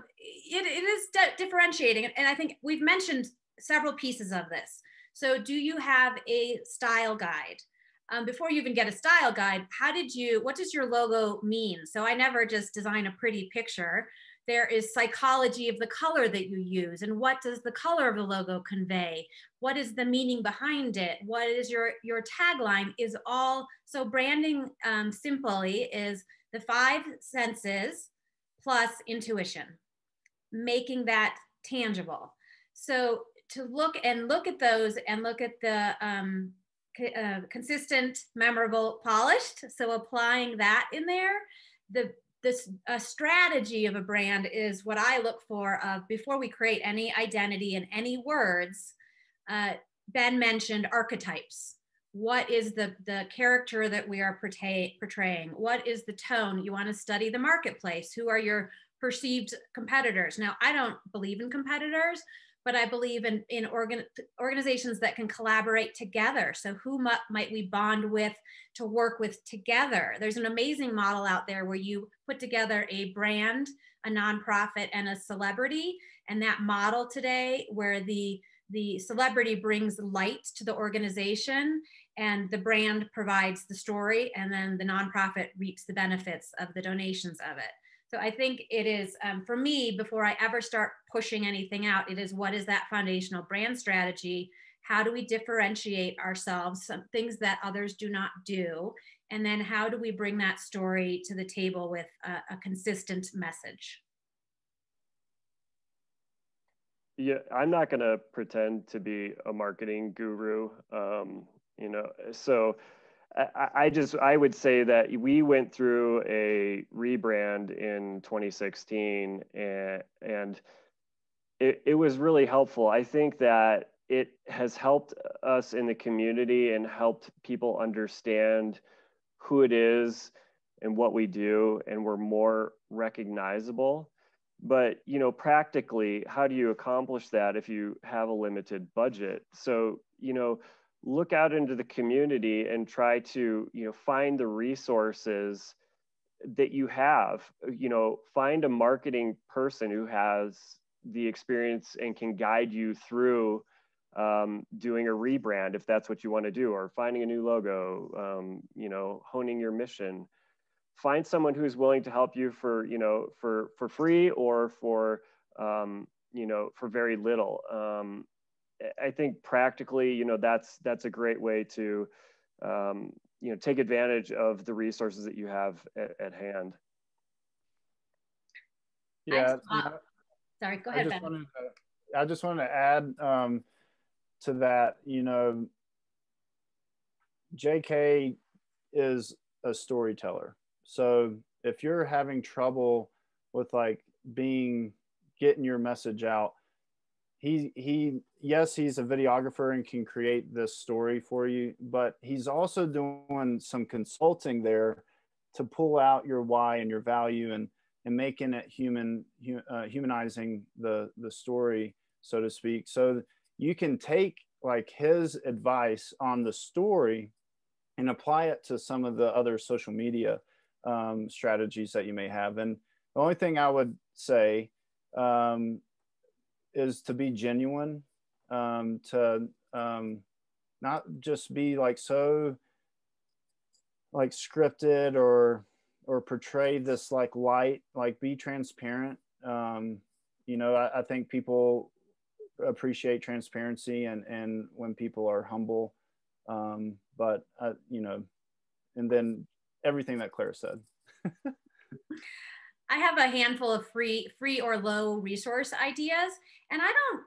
It is differentiating, and I think we've mentioned several pieces of this. So do you have a style guide? Before you even get a style guide, what does your logo mean? So I never just design a pretty picture. There is psychology of the color that you use, and what does the color of the logo convey? What is the meaning behind it? What is your tagline? Is all, so branding simply is the 5 senses plus intuition, making that tangible. So to look at those and look at the, consistent, memorable, polished. So applying that in there, the strategy of a brand is what I look for before we create any identity and any words. Ben mentioned archetypes. What is the character that we are portraying? What is the tone? You want to study the marketplace. Who are your perceived competitors? Now, I don't believe in competitors, but I believe in organizations that can collaborate together. So who might we bond with to work with together? There's an amazing model out there where you put together a brand, a nonprofit, and a celebrity. And that model today where the celebrity brings light to the organization and the brand provides the story, and then the nonprofit reaps the benefits of the donations of it. So I think it is, for me, before I ever start pushing anything out, it is, what is that foundational brand strategy? How do we differentiate ourselves, some things that others do not do? And then how do we bring that story to the table with a consistent message? Yeah, I'm not gonna pretend to be a marketing guru, you know, so I would say that we went through a rebrand in 2016, and it was really helpful. I think that it has helped us in the community and helped people understand who it is and what we do, and we're more recognizable. But, you know, practically, how do you accomplish that if you have a limited budget? So, you know, look out into the community and try to, you know, find the resources that you have, you know, find a marketing person who has the experience and can guide you through doing a rebrand, if that's what you want to do, or finding a new logo, you know, honing your mission. Find someone who's willing to help you for, you know, for free, or for, you know, for very little. I think practically, you know, that's a great way to, you know, take advantage of the resources that you have at hand. Yeah. Sorry, go ahead, Ben. I just wanted to add to that, you know, JK is a storyteller. So if you're having trouble with like getting your message out, Yes, he's a videographer and can create this story for you, but he's also doing some consulting there to pull out your why and your value and making it humanizing the story, so to speak. So you can take like his advice on the story and apply it to some of the other social media strategies that you may have. And the only thing I would say is to be genuine, to not just be like so like scripted or portray this like light, like be transparent. You know, I think people appreciate transparency and when people are humble, but you know, and then everything that Claire said. I have a handful of free or low resource ideas, and I don't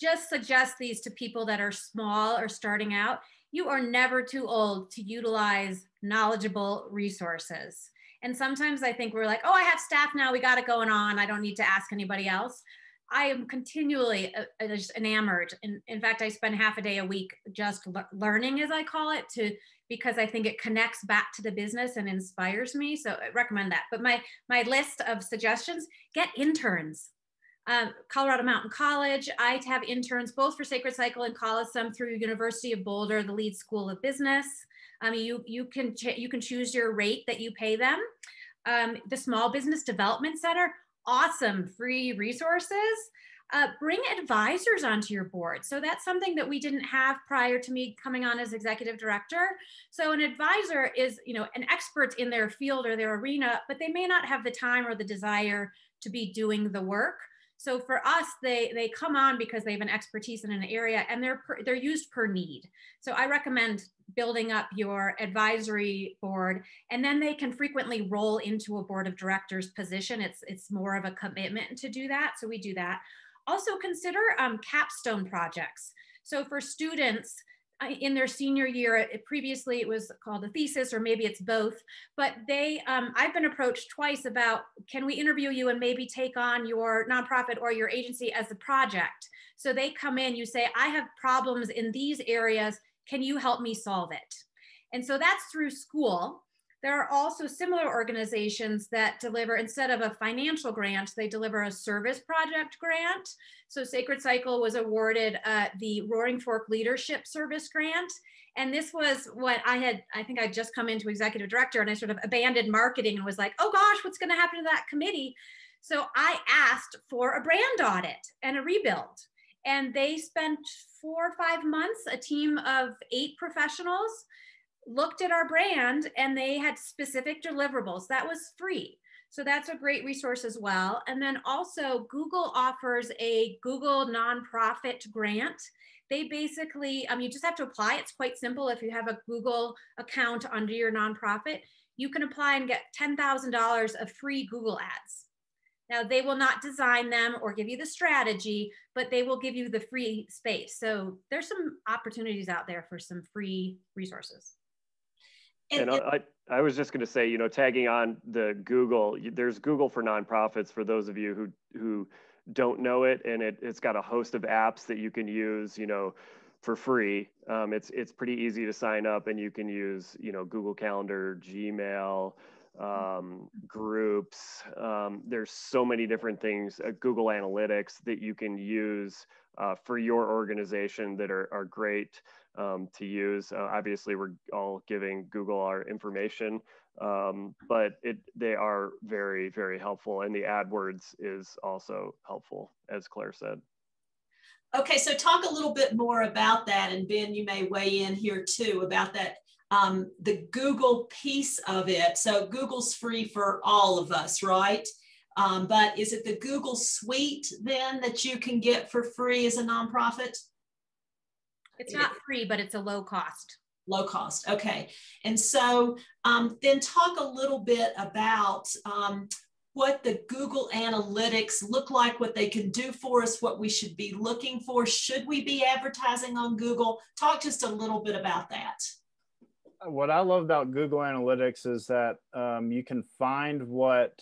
just suggest these to people that are small or starting out. You are never too old to utilize knowledgeable resources. And sometimes I think we're like, oh, I have staff now, we got it going on, I don't need to ask anybody else. I am continually just enamored. In fact, I spend half a day a week just learning, as I call it, because I think it connects back to the business and inspires me. So I recommend that. But my list of suggestions, get interns. Colorado Mountain College, I have interns both for Sacred Cycle and Callosum through University of Boulder, the Leeds School of Business. You can choose your rate that you pay them. The Small Business Development Center, awesome free resources. Bring advisors onto your board. So that's something that we didn't have prior to me coming on as executive director. So an advisor is, you know, an expert in their field or their arena, but they may not have the time or the desire to be doing the work. So for us, they come on because they have an expertise in an area, and they're used per need. So I recommend building up your advisory board, and then they can frequently roll into a board of directors position. It's more of a commitment to do that. So we do that. Also consider capstone projects. So for students in their senior year, previously it was called a thesis, or maybe it's both, but I've been approached twice about, can we interview you and maybe take on your nonprofit or your agency as a project? So they come in, you say, I have problems in these areas, can you help me solve it? And so that's through school. There are also similar organizations that deliver, instead of a financial grant, they deliver a service project grant. So Sacred Cycle was awarded the Roaring Fork Leadership Service Grant. And this was what I think I'd just come into executive director, and I sort of abandoned marketing and was like, oh gosh, what's gonna happen to that committee? So I asked for a brand audit and a rebuild. And they spent 4 or 5 months, a team of 8 professionals, looked at our brand, and they had specific deliverables. That was free. So that's a great resource as well. And then also Google offers a Google nonprofit grant. They basically, you just have to apply. It's quite simple. If you have a Google account under your nonprofit, you can apply and get $10,000 of free Google ads. Now, they will not design them or give you the strategy, but they will give you the free space. So there's some opportunities out there for some free resources. And I was just going to say, you know, tagging on the Google, there's Google for Nonprofits for those of you who don't know it, and it's got a host of apps that you can use, you know, for free. It's pretty easy to sign up, and you can use, you know, Google Calendar, Gmail, groups. There's so many different things, Google Analytics that you can use for your organization that are great to use. Obviously, we're all giving Google our information, but they are very, very helpful. And the AdWords is also helpful, as Claire said. Okay, so talk a little bit more about that. And Ben, you may weigh in here too about that. The Google piece of it. So Google's free for all of us, right? But is it the Google Suite then that you can get for free as a nonprofit? It's not free, but it's a low cost. Low cost, okay. And so then talk a little bit about what the Google Analytics look like, what they can do for us, what we should be looking for. Should we be advertising on Google? Talk just a little bit about that. What I love about Google Analytics is that you can find what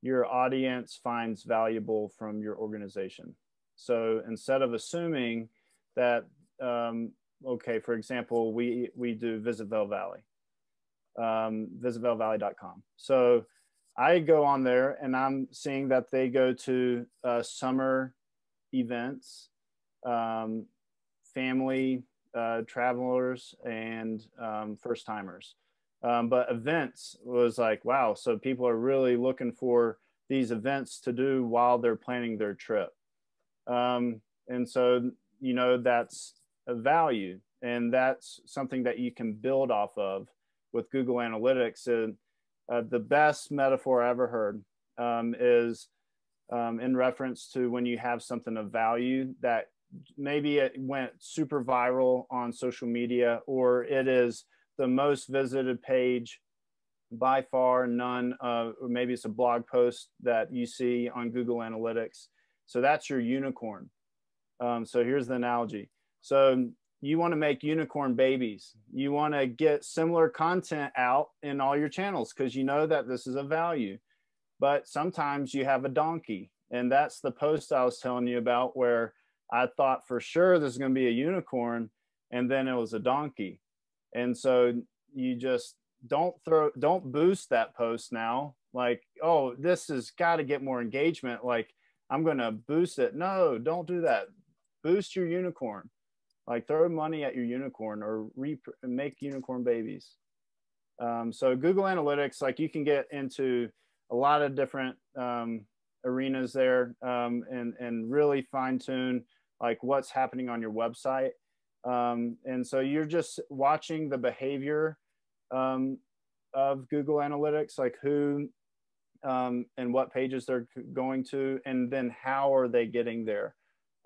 your audience finds valuable from your organization. So instead of assuming that, okay, for example, we do Visit Vail Valley, visitvailvalley.com. So I go on there and I'm seeing that they go to summer events, family travelers, and first timers. But events was like, wow, so people are really looking for these events to do while they're planning their trip. And so, you know, that's a value, and that's something that you can build off of with Google Analytics. And the best metaphor I ever heard is in reference to when you have something of value that maybe it went super viral on social media, or it is the most visited page by far, none, or maybe it's a blog post that you see on Google Analytics. So that's your unicorn. So here's the analogy. So you want to make unicorn babies. You want to get similar content out in all your channels because you know that this is a value. But sometimes you have a donkey, and that's the post I was telling you about where I thought for sure there's going to be a unicorn, and then it was a donkey. And so you just don't boost that post now. Like, oh, this has got to get more engagement. Like, I'm going to boost it. No, don't do that. Boost your unicorn. Like, throw money at your unicorn or make unicorn babies. So Google Analytics, like, you can get into a lot of different arenas there, and really fine tune like what's happening on your website. And so you're just watching the behavior of Google Analytics, like who and what pages they're going to, and then how are they getting there?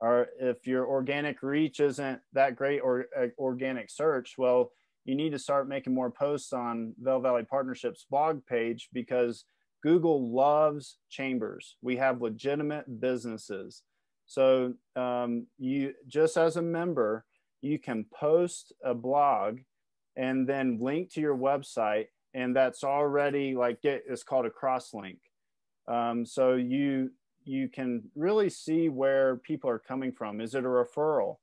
Or if your organic reach isn't that great, or organic search, well, you need to start making more posts on Vail Valley Partnership's blog page, because Google loves chambers. We have legitimate businesses. So you, just as a member, you can post a blog and then link to your website, and that's already like, it's called a cross-link. So you can really see where people are coming from. Is it a referral?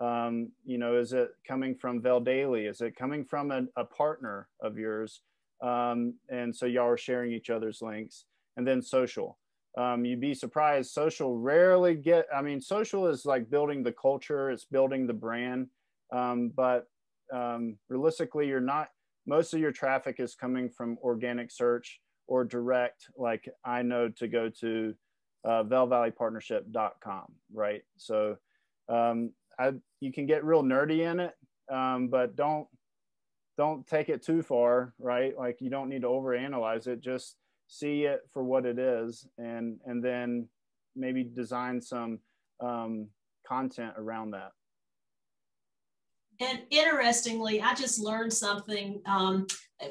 You know, is it coming from Vail Daily? Is it coming from a partner of yours? And so y'all are sharing each other's links. And then social. You'd be surprised, social rarely get, I mean, social is like building the culture, it's building the brand. But realistically, you're not, most of your traffic is coming from organic search or direct, like I know to go to vailvalleypartnership.com, right? So you can get real nerdy in it, but don't take it too far, right? Like, you don't need to overanalyze it. Just see it for what it is, and then maybe design some content around that. And interestingly, I just learned something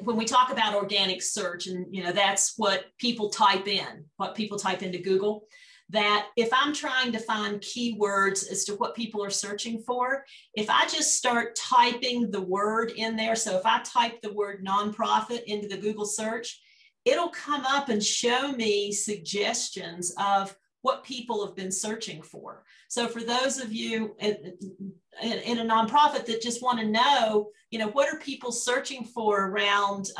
when we talk about organic search, and you know, that's what people type in, what people type into Google, that if I'm trying to find keywords as to what people are searching for, if I just start typing the word in there, so if I type the word nonprofit into the Google search, it'll come up and show me suggestions of what people have been searching for. So for those of you in a nonprofit that just want to know, you know, what are people searching for around,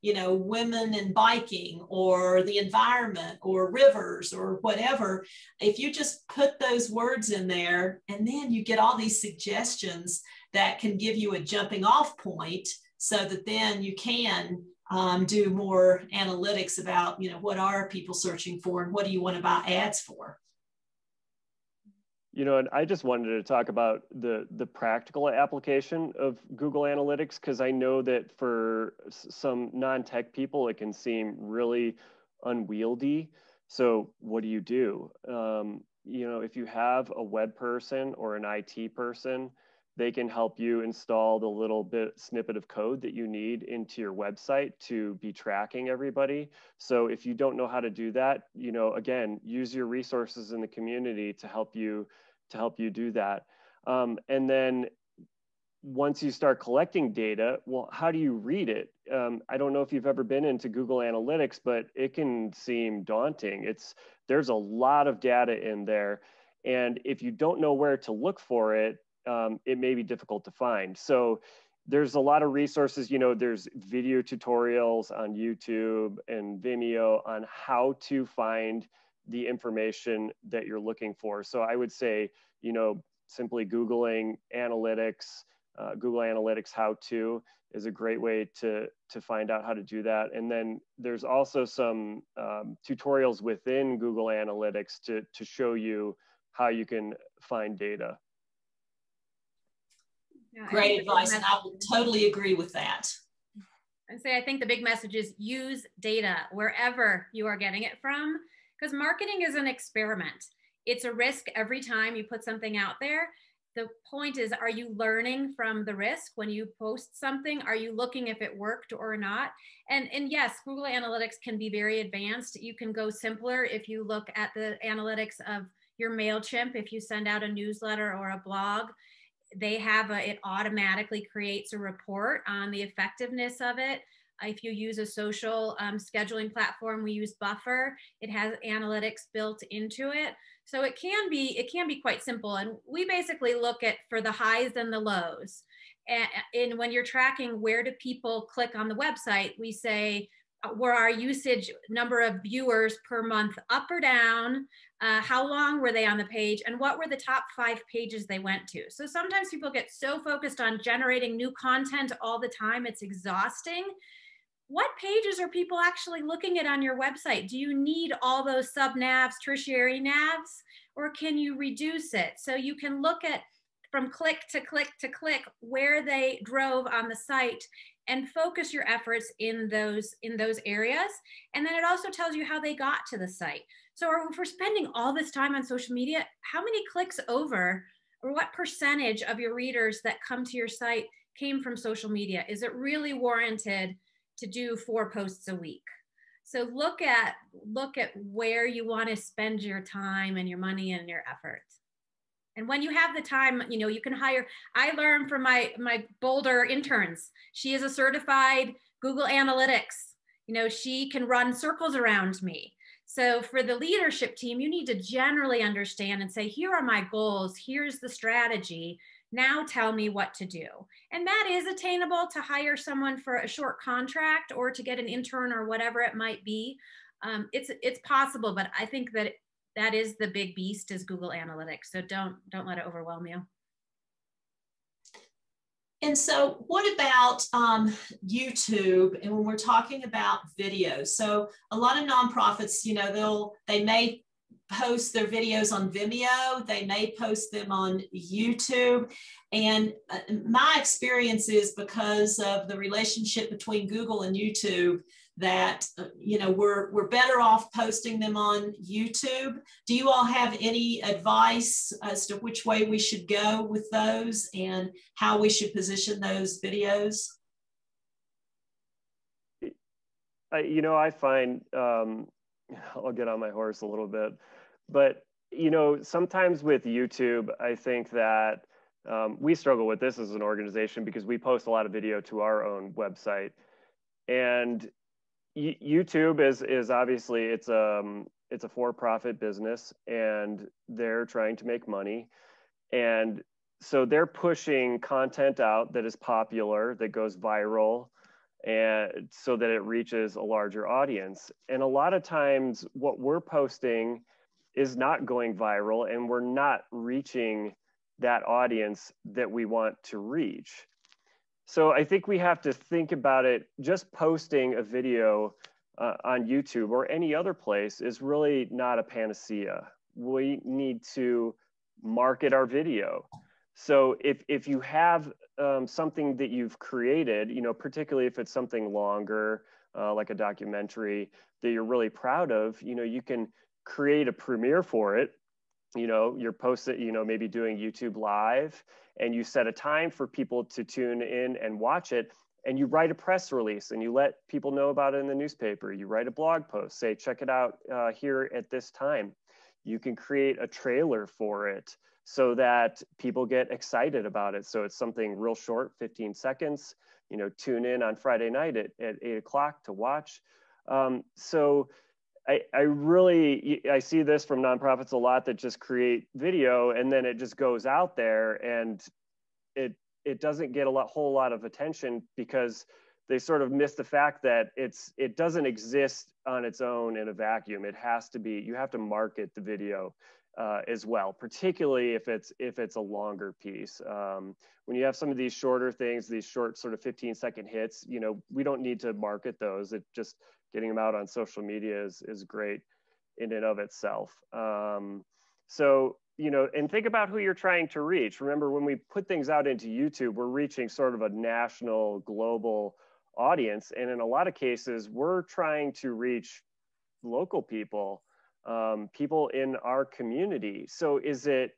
you know, women and biking, or the environment, or rivers, or whatever, if you just put those words in there, and then you get all these suggestions that can give you a jumping off point, so that then you can do more analytics about, you know, what are people searching for, and what do you want to buy ads for? You know, and I just wanted to talk about the practical application of Google Analytics, because I know that for some non-tech people, it can seem really unwieldy. So what do you do? You know, if you have a web person or an IT person, they can help you install the little snippet of code that you need into your website to be tracking everybody. So if you don't know how to do that, you know, again, use your resources in the community to help you do that. And then once you start collecting data, well, how do you read it? I don't know if you've ever been into Google Analytics, but it can seem daunting. There's a lot of data in there. And if you don't know where to look for it, it may be difficult to find. So there's a lot of resources, you know, there's video tutorials on YouTube and Vimeo on how to find the information that you're looking for. So I would say, you know, simply Googling analytics, Google Analytics how-to is a great way to find out how to do that. And then there's also some tutorials within Google Analytics to show you how you can find data. Yeah, great advice, and I will totally agree with that. And say, I think the big message is use data wherever you are getting it from, because marketing is an experiment. It's a risk every time you put something out there. The point is, are you learning from the risk when you post something? Are you looking if it worked or not? And yes, Google Analytics can be very advanced. You can go simpler if you look at the analytics of your MailChimp. If you send out a newsletter or a blog, they have a, it automatically creates a report on the effectiveness of it. If you use a social scheduling platform, we use Buffer. It has analytics built into it. So it can be quite simple. And we basically look at for the highs and the lows. And when you're tracking where do people click on the website, we say, were our usage number of viewers per month up or down? How long were they on the page? And what were the top 5 pages they went to? So sometimes people get so focused on generating new content all the time, it's exhausting. What pages are people actually looking at on your website? Do you need all those sub-navs, tertiary navs, or can you reduce it? So you can look at from click to click to click where they drove on the site and focus your efforts in those areas. And then it also tells you how they got to the site. So if we're spending all this time on social media, how many clicks over or what percentage of your readers that come to your site came from social media? Is it really warranted to do 4 posts a week? So look at where you want to spend your time and your money and your effort. And when you have the time, you know, you can hire. I learned from my Boulder interns. She is a certified Google Analytics. You know, she can run circles around me. So for the leadership team, you need to generally understand and say, here are my goals, here's the strategy. Now tell me what to do. And that is attainable to hire someone for a short contract or to get an intern or whatever it might be. It's possible, but I think that that is the big beast is Google Analytics. So don't let it overwhelm you. And so what about YouTube? And when we're talking about videos, so a lot of nonprofits, you know, they may post their videos on Vimeo, they may post them on YouTube. And my experience is because of the relationship between Google and YouTube that, you know, we're better off posting them on YouTube. Do you all have any advice as to which way we should go with those and how we should position those videos? You know, I find, I'll get on my horse a little bit, but, you know, sometimes with YouTube, I think that we struggle with this as an organization because we post a lot of video to our own website. And YouTube is obviously, it's a for-profit business and they're trying to make money. And so they're pushing content out that is popular, that goes viral, and so that it reaches a larger audience. And a lot of times what we're posting is not going viral and we're not reaching that audience that we want to reach. So I think we have to think about it. Just posting a video on YouTube or any other place is really not a panacea. We need to market our video. So if you have something that you've created, you know, particularly if it's something longer, like a documentary that you're really proud of, you know, you can create a premiere for it. You know, you're posting, you know, maybe doing YouTube Live, and you set a time for people to tune in and watch it, and you write a press release and you let people know about it in the newspaper. You write a blog post, say, check it out here at this time. You can create a trailer for it so that people get excited about it. So it's something real short, 15 seconds, you know, tune in on Friday night at 8 o'clock to watch. So I see this from nonprofits a lot that just create video and then it just goes out there and it doesn't get a whole lot of attention because they sort of miss the fact that it doesn't exist on its own in a vacuum. It has to be, you have to market the video as well, particularly if it's a longer piece. When you have some of these shorter things, these short sort of 15-second hits, you know, we don't need to market those. It just getting them out on social media is great in and of itself. So, you know, and think about who you're trying to reach. Remember, when we put things out into YouTube, we're reaching sort of a national, global audience. And in a lot of cases, we're trying to reach local people, people in our community. So is it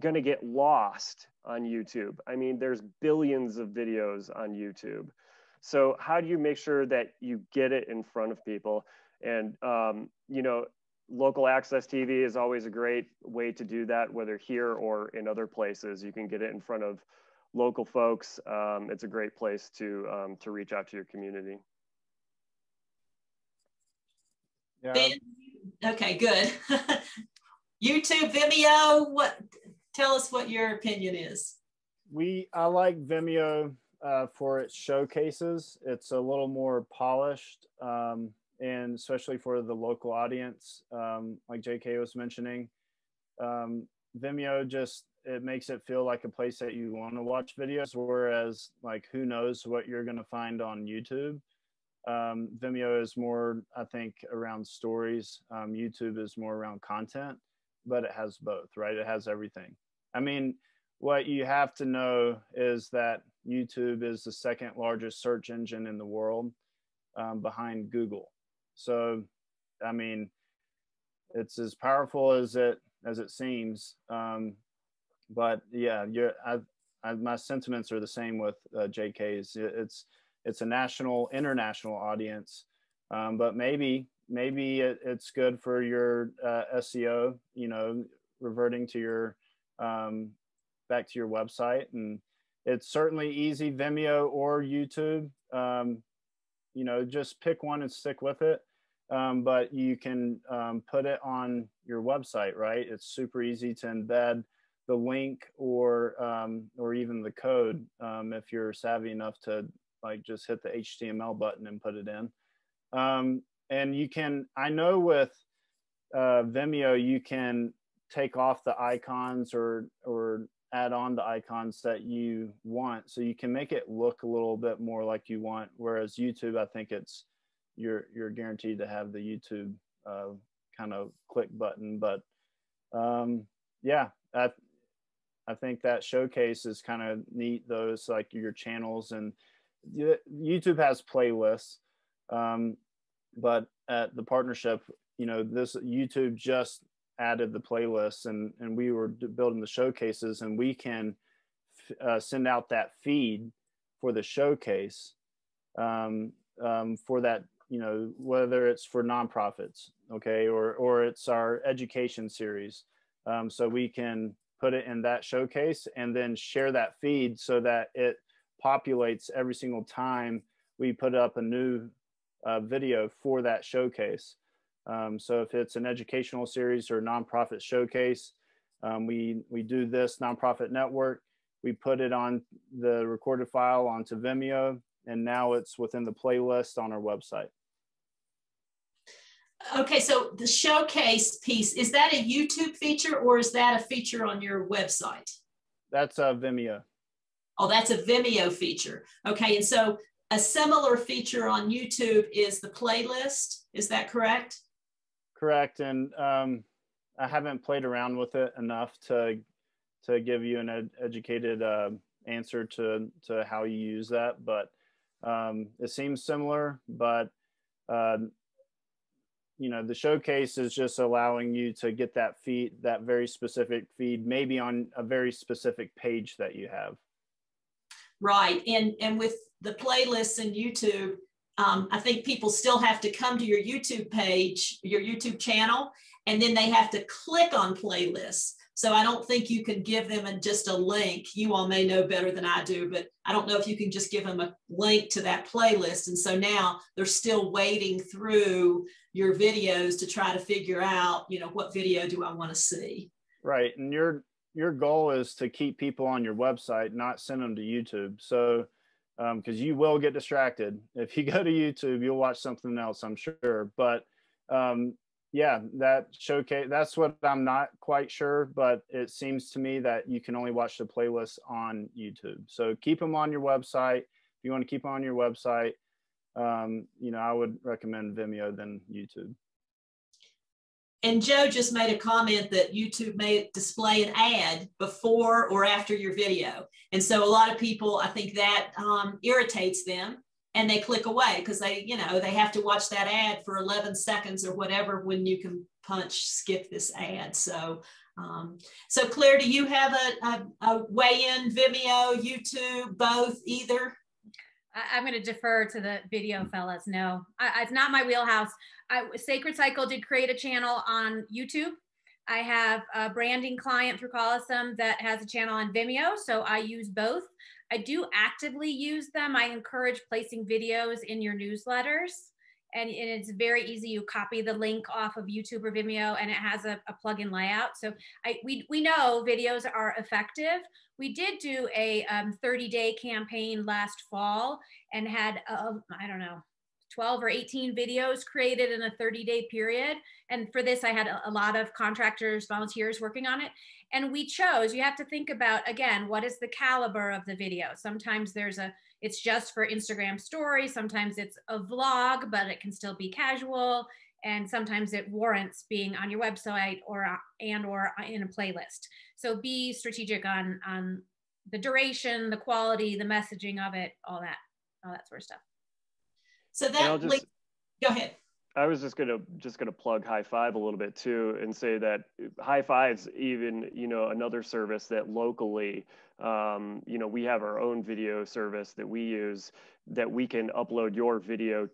going to get lost on YouTube? I mean, there's billions of videos on YouTube. So how do you make sure that you get it in front of people? And, you know, local access TV is always a great way to do that, whether here or in other places. You can get it in front of local folks. It's a great place to reach out to your community. Yeah. Ben, okay, good. YouTube, Vimeo, tell us what your opinion is. I like Vimeo. For its showcases, it's a little more polished, and especially for the local audience, like JK was mentioning. Vimeo just, it makes it feel like a place that you want to watch videos, whereas like who knows what you're going to find on YouTube. Vimeo is more, I think, around stories. YouTube is more around content, but it has both, right? It has everything. I mean, what you have to know is that YouTube is the second largest search engine in the world, behind Google. So, I mean, it's as powerful as it seems. But yeah, my sentiments are the same with JK's. It's a national, international audience, but maybe it's good for your SEO. You know, reverting to your back to your website. And it's certainly easy, Vimeo or YouTube, you know, just pick one and stick with it. But you can put it on your website, right? It's super easy to embed the link or even the code if you're savvy enough to like just hit the HTML button and put it in. And you can, I know with Vimeo, you can take off the icons or add on the icons that you want. So you can make it look a little bit more like you want. Whereas YouTube, I think it's, you're guaranteed to have the YouTube kind of click button. But yeah, I think that showcase is kind of neat. Those like your channels, and YouTube has playlists, but at the partnership, you know, this YouTube just added the playlists, and we were building the showcases, and we can send out that feed for the showcase for that, you know, whether it's for nonprofits, okay, or it's our education series. So we can put it in that showcase and then share that feed so that it populates every single time we put up a new video for that showcase. So if it's an educational series or nonprofit showcase, we do this nonprofit network, we put it on the recorded file onto Vimeo, and now it's within the playlist on our website. Okay, so the showcase piece, is that a YouTube feature or is that a feature on your website? That's a Vimeo. Oh, that's a Vimeo feature. Okay, and so a similar feature on YouTube is the playlist, is that correct? Correct, and I haven't played around with it enough to give you an educated answer to how you use that, but it seems similar. But you know, the showcase is just allowing you to get that feed, that very specific feed, maybe on a very specific page that you have. Right, and with the playlists and YouTube. I think people still have to come to your YouTube page, your YouTube channel, and then they have to click on playlists. So I don't think you can give them just a link. You all may know better than I do, but I don't know if you can just give them a link to that playlist. And so now they're still wading through your videos to try to figure out, you know, what video do I want to see? Right. And your goal is to keep people on your website, not send them to YouTube. So, because you will get distracted. If you go to YouTube, you'll watch something else, I'm sure. But yeah, that showcase, that's what I'm not quite sure, but it seems to me that you can only watch the playlist on YouTube. So keep them on your website. If you want to keep them on your website, you know, I would recommend Vimeo than YouTube. And Joe just made a comment that YouTube may display an ad before or after your video. And so a lot of people, I think that irritates them and they click away because they, you know, they have to watch that ad for 11 seconds or whatever when you can punch skip this ad. So, so Claire, do you have a way in Vimeo, YouTube, both, either? I'm going to defer to the video fellas. No, it's not my wheelhouse. Sacred Cycle did create a channel on YouTube. I have a branding client through Callosum that has a channel on Vimeo, so I use both. I do actively use them. I encourage placing videos in your newsletters, and it's very easy. You copy the link off of YouTube or Vimeo, and it has a plug-in layout. So we know videos are effective. We did do a 30-day campaign last fall and had, I don't know, 12 or 18 videos created in a 30-day period. And for this, I had a lot of contractors, volunteers working on it. And we chose, you have to think about, again, what is the caliber of the video? Sometimes there's it's just for Instagram stories. Sometimes it's a vlog, but it can still be casual. And sometimes it warrants being on your website or in a playlist. So be strategic on the duration, the quality, the messaging of it, all that sort of stuff. So that, go ahead. I was just gonna plug High Five a little bit too, and say that High Five's even, you know, another service that locally, you know, we have our own video service that we use that we can upload your video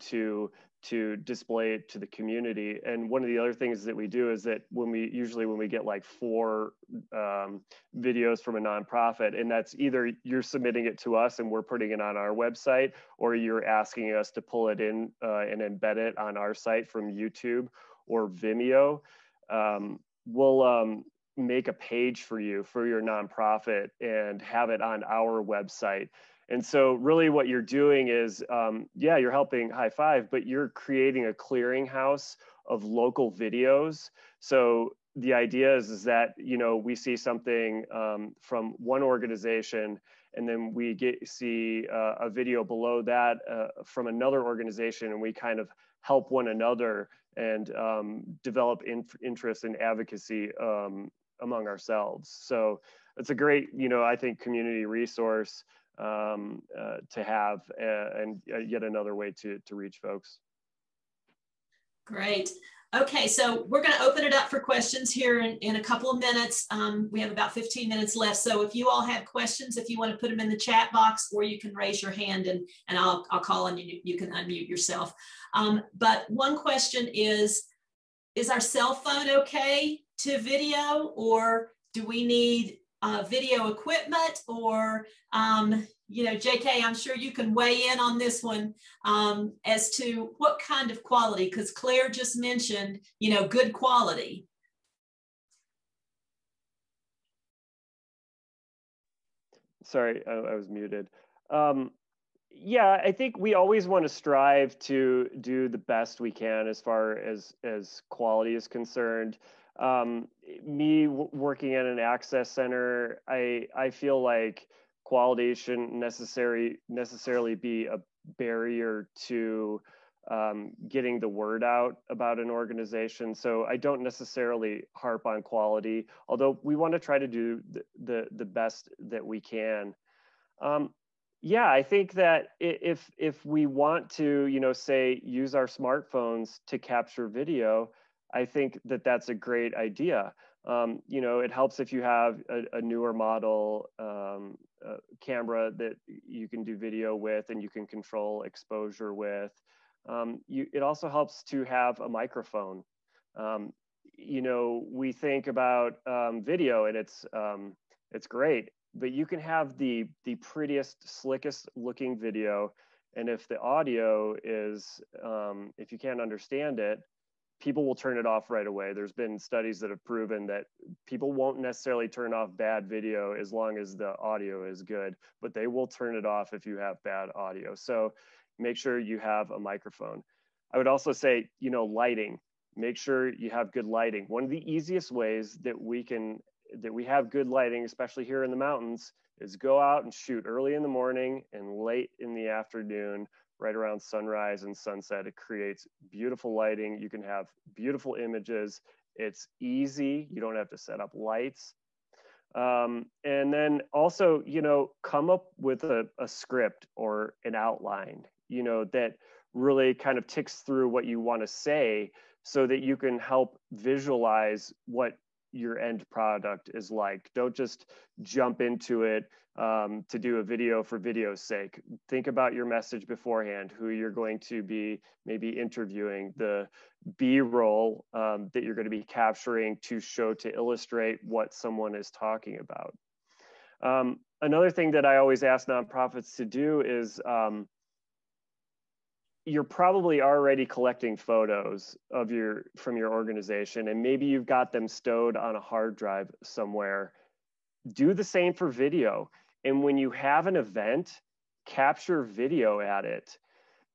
to display it to the community. And one of the other things that we do is that when we get like 4 videos from a nonprofit, and that's either you're submitting it to us and we're putting it on our website, or you're asking us to pull it in and embed it on our site from YouTube or Vimeo, we'll make a page for you for your nonprofit and have it on our website. And so really what you're doing is, yeah, you're helping High Five, but you're creating a clearinghouse of local videos. So the idea is that, you know, we see something from one organization, and then we see a video below that from another organization, and we kind of help one another and develop interest and advocacy among ourselves. So it's a great, you know, I think community resource to have, and yet another way to reach folks. Great. Okay, so we're going to open it up for questions here in a couple of minutes. We have about 15 minutes left. So if you all have questions, if you want to put them in the chat box, or you can raise your hand and I'll call on you. You can unmute yourself. But one question is our cell phone okay to video, or do we need video equipment, or, you know, JK, I'm sure you can weigh in on this one as to what kind of quality, because Claire just mentioned, you know, good quality. Sorry, I was muted. Yeah, I think we always want to strive to do the best we can as far as quality is concerned. Me working at an access center, I feel like quality shouldn't necessarily be a barrier to getting the word out about an organization. So I don't necessarily harp on quality, although we want to try to do the best that we can. Yeah, I think that if we want to, you know, say use our smartphones to capture video, I think that that's a great idea. You know, it helps if you have a newer model camera that you can do video with and you can control exposure with. It also helps to have a microphone. You know, we think about video and it's great, but you can have the prettiest, slickest looking video. And if the audio is, if you can't understand it, people will turn it off right away. There's been studies that have proven that people won't necessarily turn off bad video as long as the audio is good, but they will turn it off if you have bad audio. So make sure you have a microphone. I would also say, you know, lighting, make sure you have good lighting. One of the easiest ways that we have good lighting, especially here in the mountains, is go out and shoot early in the morning and late in the afternoon, right around sunrise and sunset. It creates beautiful lighting. You can have beautiful images. It's easy. You don't have to set up lights. And then also, you know, come up with a script or an outline, you know, that really kind of ticks through what you want to say so that you can help visualize what your end product is like. Don't just jump into it to do a video for video's sake. Think about your message beforehand, who you're going to be maybe interviewing, the B-roll that you're going to be capturing to show, to illustrate what someone is talking about. Another thing that I always ask nonprofits to do is you're probably already collecting photos of from your organization, and maybe you've got them stowed on a hard drive somewhere. Do the same for video. And when you have an event, capture video at it,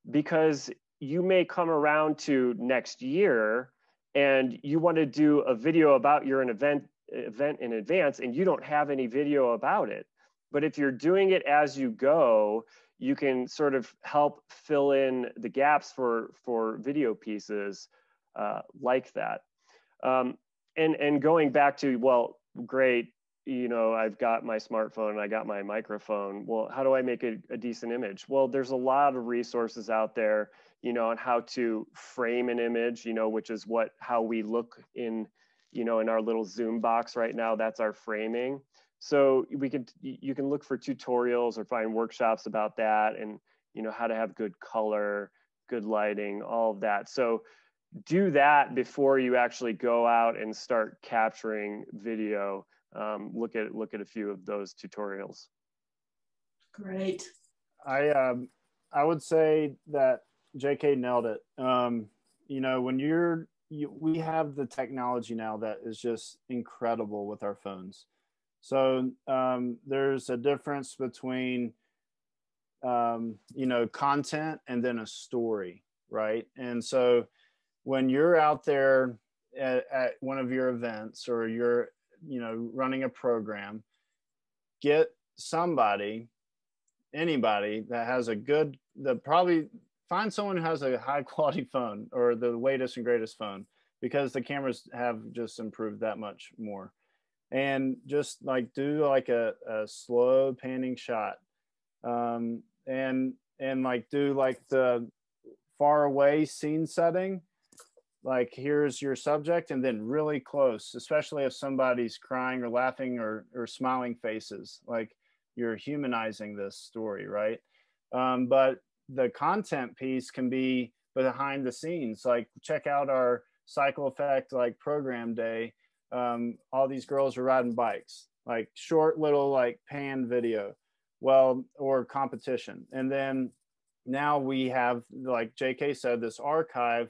because you may come around to next year and you want to do a video about your event in advance, and you don't have any video about it. But if you're doing it as you go, you can sort of help fill in the gaps for video pieces like that. And going back to, well, great, you know, I've got my smartphone and I got my microphone. Well, how do I make a decent image? Well, there's a lot of resources out there, you know, on how to frame an image, you know, which is how we look in, you know, in our little Zoom box right now. That's our framing. So you can look for tutorials or find workshops about that, and you know how to have good color, good lighting, all of that. So do that before you actually go out and start capturing video. Look at a few of those tutorials. Great. I would say that JK nailed it. You know, when we have the technology now that is just incredible with our phones. So there's a difference between, you know, content and then a story, right? And so when you're out there at one of your events, or you're, you know, running a program, get anybody that has find someone who has a high quality phone, or the latest and greatest phone, because the cameras have just improved that much more. And just like do like a slow panning shot, and like do like the far away scene setting, like here's your subject, and then really close, especially if somebody's crying or laughing or smiling faces, like you're humanizing this story, right? But the content piece can be behind the scenes, like check out our Cycle Effect like program day. All these girls are riding bikes, like short little like pan video, or competition. And then now we have, like JK said, this archive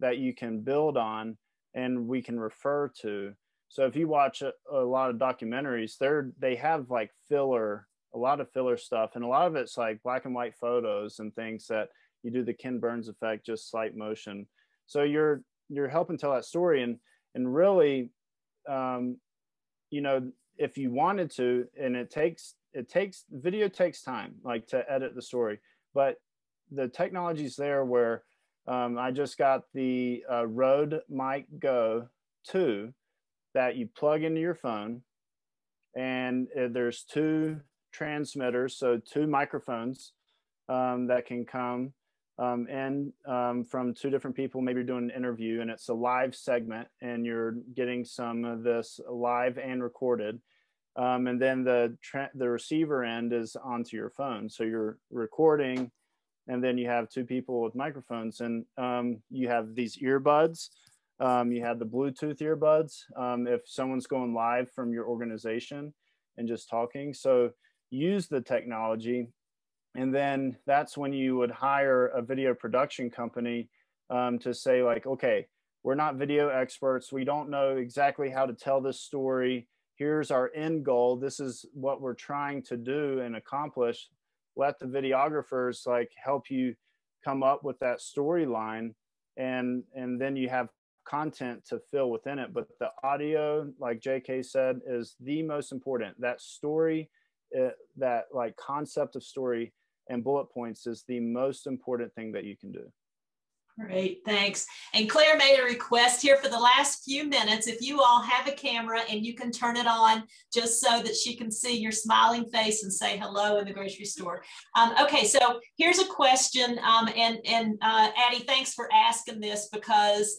that you can build on and we can refer to. So if you watch a lot of documentaries, they have like a lot of filler stuff. And a lot of it's like black and white photos and things that you do the Ken Burns effect, just slight motion. So you're helping tell that story. And really, you know, if you wanted to, and video takes time, like to edit the story, but the technology's there where, I just got the, Rode Mic Go 2 that you plug into your phone, and there's 2 transmitters. So 2 microphones, that can come, from 2 different people. Maybe you're doing an interview and it's a live segment and you're getting some of this live and recorded. And then the receiver end is onto your phone. So you're recording, and then you have 2 people with microphones, and you have these earbuds. You have the Bluetooth earbuds. If someone's going live from your organization and just talking, so use the technology. And then that's when you would hire a video production company to say like, okay, We're not video experts. We don't know exactly how to tell this story. Here's our end goal. This is what we're trying to do and accomplish. Let the videographers like help you come up with that storyline, and then you have content to fill within it. But the audio, like JK said, is the most important. That story, that like concept of story and bullet points is the most important thing that you can do. Great, thanks. And Claire made a request here for the last few minutes. If you all have a camera and you can turn it on just so that she can see your smiling face and say hello in the grocery store. Okay, so here's a question. And Addie, thanks for asking this because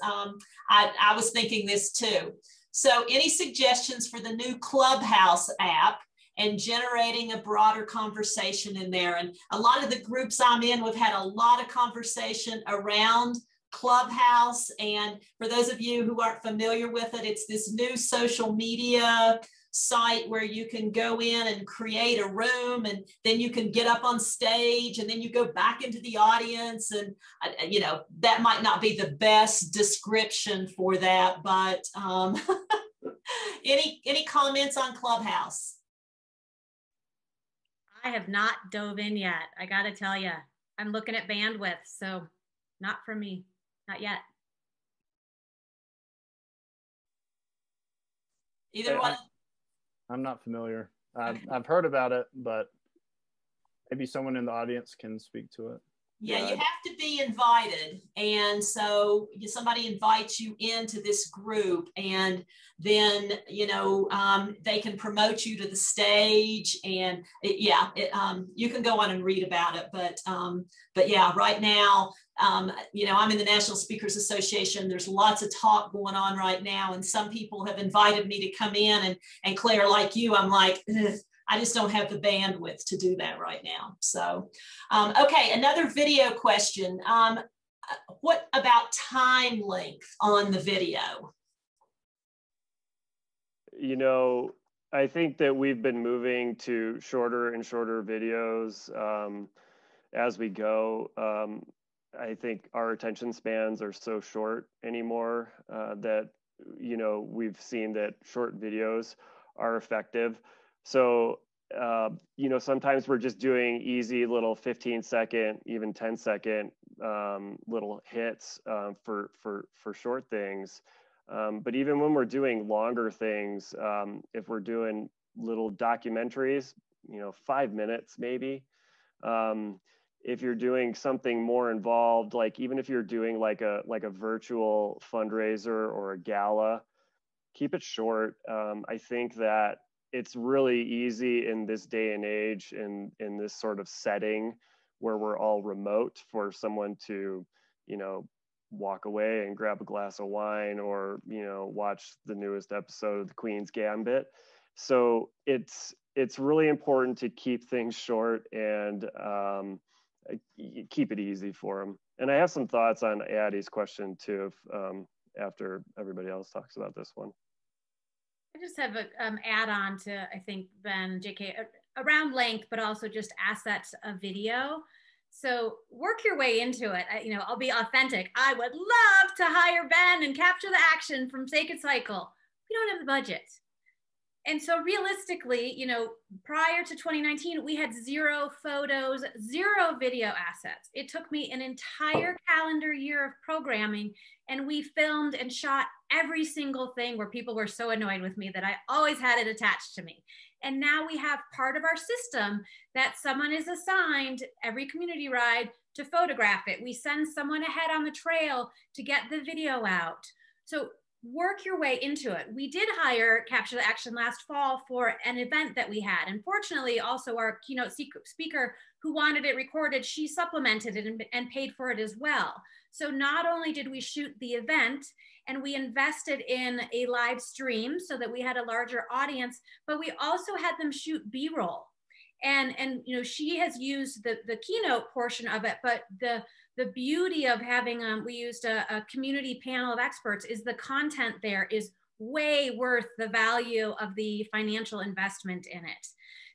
I was thinking this too. So any suggestions for the new Clubhouse app and generating a broader conversation in there? And a lot of the groups I'm in, we've had a lot of conversation around Clubhouse. And for those of you who aren't familiar with it, it's this new social media site where you can go in and create a room, and then you can get up on stage, and then you go back into the audience. And, you know, that might not be the best description for that, but any comments on Clubhouse? I have not dove in yet. I got to tell you, I'm looking at bandwidth, so not for me, not yet. Either one. I'm not familiar. I've heard about it, but maybe someone in the audience can speak to it. Yeah, you have to be invited. And so somebody invites you into this group, and then, you know, they can promote you to the stage. And you can go on and read about it. But yeah, right now, you know, I'm in the National Speakers Association. There's lots of talk going on right now. And some people have invited me to come in. And Claire, like you, I'm like, ugh, I just don't have the bandwidth to do that right now. So, okay, another video question. What about time length on the video? You know, I think that we've been moving to shorter and shorter videos as we go. I think our attention spans are so short anymore that, you know, we've seen that short videos are effective. So, you know, sometimes we're just doing easy little 15-second, even 10-second little hits for short things. But even when we're doing longer things, if we're doing little documentaries, you know, 5 minutes maybe. If you're doing something more involved, like even if you're doing like a virtual fundraiser or a gala, keep it short. I think that it's really easy in this day and age, in this sort of setting where we're all remote, for someone to, you know, walk away and grab a glass of wine, or, you know, watch the newest episode of The Queen's Gambit. So it's really important to keep things short and keep it easy for them. And I have some thoughts on Addie's question too, if, after everybody else talks about this one. I just have an add-on to, I think, Ben, JK, around length, but also just assets of video. So work your way into it. You know, I'll be authentic. I would love to hire Ben and Capture the Action from Sacred Cycle. We don't have the budget. And so realistically, you know, prior to 2019, we had 0 photos, 0 video assets. It took me an entire calendar year of programming, and we filmed and shot every single thing, where people were so annoyed with me that I always had it attached to me. And now we have part of our system that someone is assigned every community ride to photograph it. We send someone ahead on the trail to get the video out. So work your way into it. We did hire Capture the Action last fall for an event that we had. And fortunately, also our keynote speaker who wanted it recorded, she supplemented it and paid for it as well. So not only did we shoot the event, and we invested in a live stream so that we had a larger audience, but we also had them shoot B-roll. And you know, she has used the keynote portion of it, but the beauty of having, we used a community panel of experts, is the content there is way worth the value of the financial investment in it.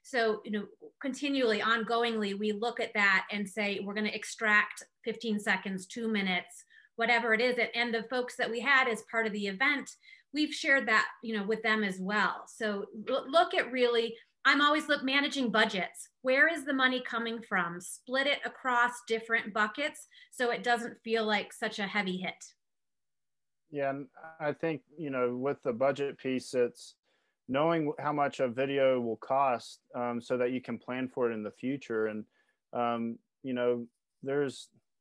So, you know, continually, ongoingly, we look at that and say, we're gonna extract 15 seconds, 2 minutes, whatever it is. And the folks that we had as part of the event, we've shared that, you know, with them as well. So look at really, I'm always managing budgets. Where is the money coming from? Split it across different buckets so it doesn't feel like such a heavy hit. Yeah, and I think, you know, with the budget piece, it's knowing how much a video will cost so that you can plan for it in the future. And, you know,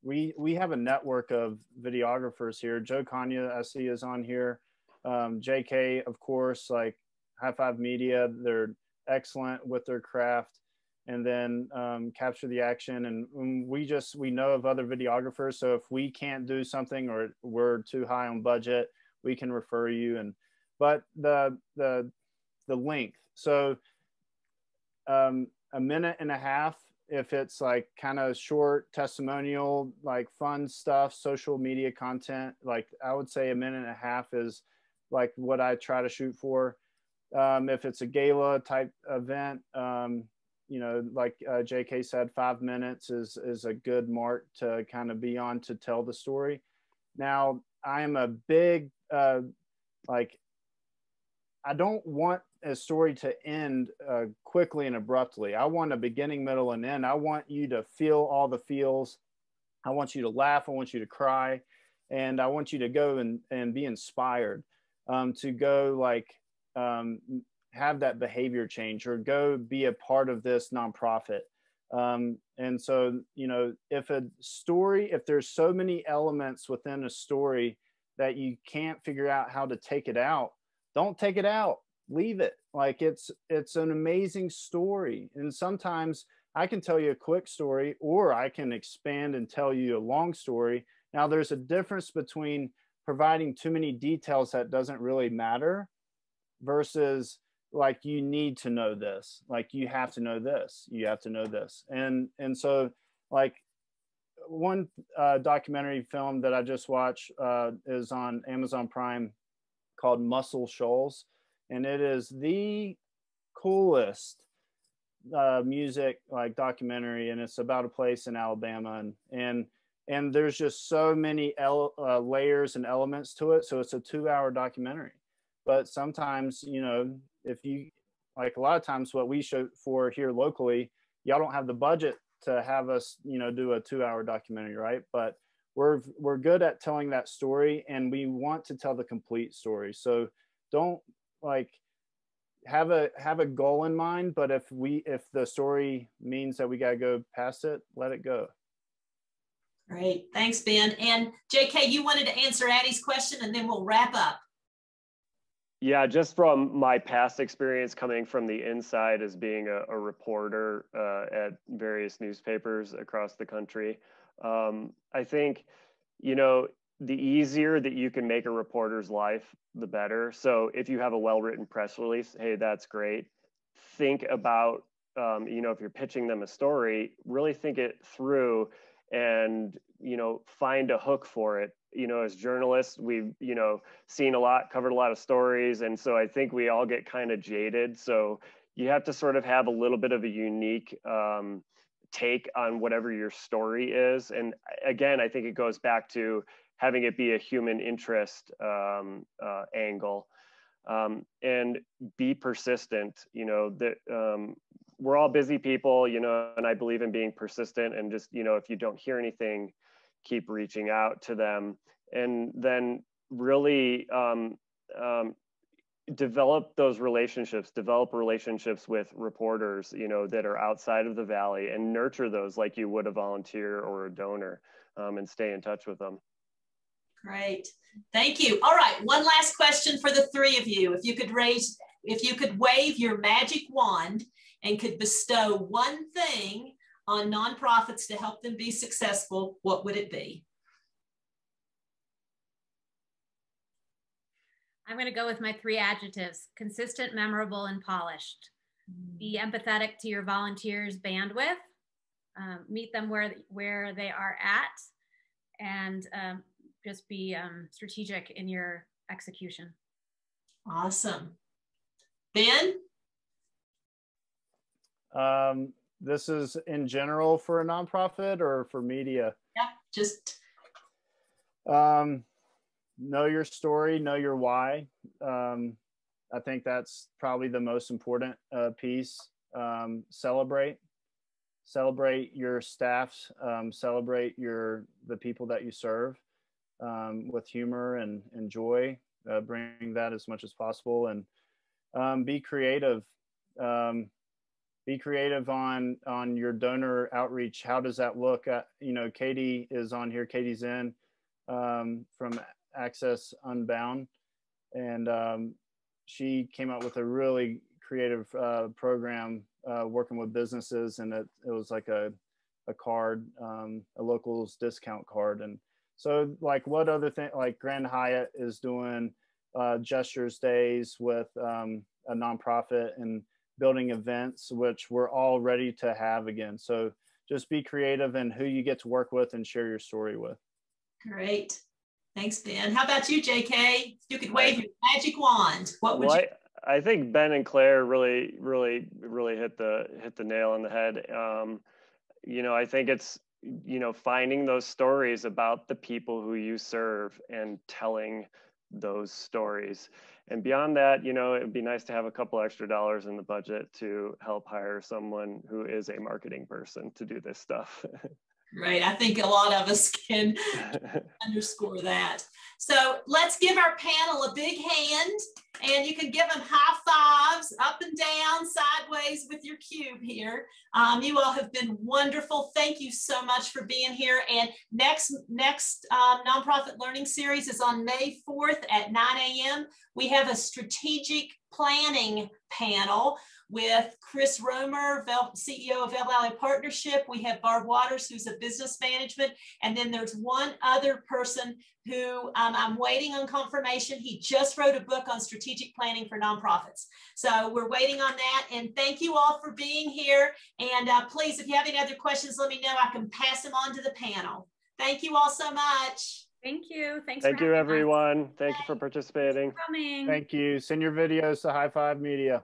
we have a network of videographers here. Joe Kanya, I see, is on here. JK, of course, like High Five Media, they're excellent with their craft. And then Capture the Action. And we know of other videographers. So if we can't do something or we're too high on budget, we can refer you. And but the length. So a minute and a half, if it's like kind of short testimonial, like fun stuff, social media content, like I would say a minute and a half is like what I try to shoot for. If it's a gala type event, you know, like JK said, 5 minutes is a good mark to kind of be on to tell the story. Now, I am a big, like, I don't want a story to end quickly and abruptly. I want a beginning, middle, and end. I want you to feel all the feels. I want you to laugh. I want you to cry. And I want you to go and be inspired to go, like, have that behavior change or go be a part of this nonprofit. And so, you know, if a story, if there's so many elements within a story that you can't figure out how to take it out, don't take it out, leave it. Like it's an amazing story. And sometimes I can tell you a quick story or I can expand and tell you a long story. Now there's a difference between providing too many details that doesn't really matter versus like you need to know this, like you have to know this, you have to know this. And so like one documentary film that I just watched is on Amazon Prime called Muscle Shoals. And it is the coolest music like documentary. And it's about a place in Alabama. And there's just so many layers and elements to it. So it's a 2-hour documentary. But sometimes, you know, if you, like a lot of times what we shoot for here locally, y'all don't have the budget to have us, you know, do a 2-hour documentary, right? But we're good at telling that story and we want to tell the complete story. So don't like have a goal in mind, but if the story means that we got to go past it, let it go. Great, thanks, Ben. And JK, you wanted to answer Addie's question and then we'll wrap up. Yeah, just from my past experience coming from the inside as being a reporter at various newspapers across the country, I think, you know, the easier that you can make a reporter's life, the better. So if you have a well-written press release, hey, that's great. Think about, you know, if you're pitching them a story, really think it through and, you know, find a hook for it. You know, as journalists, we've, you know, seen a lot, covered a lot of stories. And so I think we all get kind of jaded. So you have to sort of have a little bit of a unique take on whatever your story is. And again, I think it goes back to having it be a human interest angle and be persistent. You know, that we're all busy people, you know, and I believe in being persistent and just, you know, if you don't hear anything, keep reaching out to them and then really develop those relationships, develop relationships with reporters, you know, that are outside of the Valley and nurture those like you would a volunteer or a donor and stay in touch with them. Great, thank you. All right, one last question for the three of you. If you could raise, if you could wave your magic wand and could bestow one thing on nonprofits to help them be successful, what would it be? I'm gonna go with my 3 adjectives: consistent, memorable, and polished. Be empathetic to your volunteers' bandwidth, meet them where they are at, and just be strategic in your execution. Awesome. Ben? This is in general for a nonprofit or for media? Yeah, just. Know your story, know your why. I think that's probably the most important piece. Celebrate your staffs, celebrate the people that you serve with humor and joy, bring that as much as possible, and be creative. Be creative on your donor outreach. How does that look? You know, Katie is on here. Katie Zinn from Access Unbound, and she came up with a really creative program working with businesses, and it was like a card, a locals discount card. And so, like, what other thing, like Grand Hyatt is doing gestures days with a nonprofit and building events, which we're all ready to have again. So just be creative in who you get to work with and share your story with. Great. Thanks, Ben. How about you, JK? If you could wave your magic wand, what would you? I think Ben and Claire really hit the nail on the head. You know, I think it's, you know, finding those stories about the people who you serve and telling those stories. And beyond that, you know, it would be nice to have a couple extra dollars in the budget to help hire someone who is a marketing person to do this stuff. Right. I think a lot of us can underscore that. So let's give our panel a big hand, and you can give them high fives up and down, sideways with your cube here. You all have been wonderful. Thank you so much for being here. And next nonprofit learning series is on May 4th at 9 a.m. We have a strategic planning panel with Chris Romer, CEO of Vail Valley Partnership. We have Barb Waters, who's a business management. And then there's one other person who I'm waiting on confirmation. He just wrote a book on strategic planning for nonprofits. So we're waiting on that. And thank you all for being here. And please, if you have any other questions, let me know. I can pass them on to the panel. Thank you all so much. Thank you. Thank you, everyone. Us. Thank you for participating. Thank you. Send your videos to High Five Media.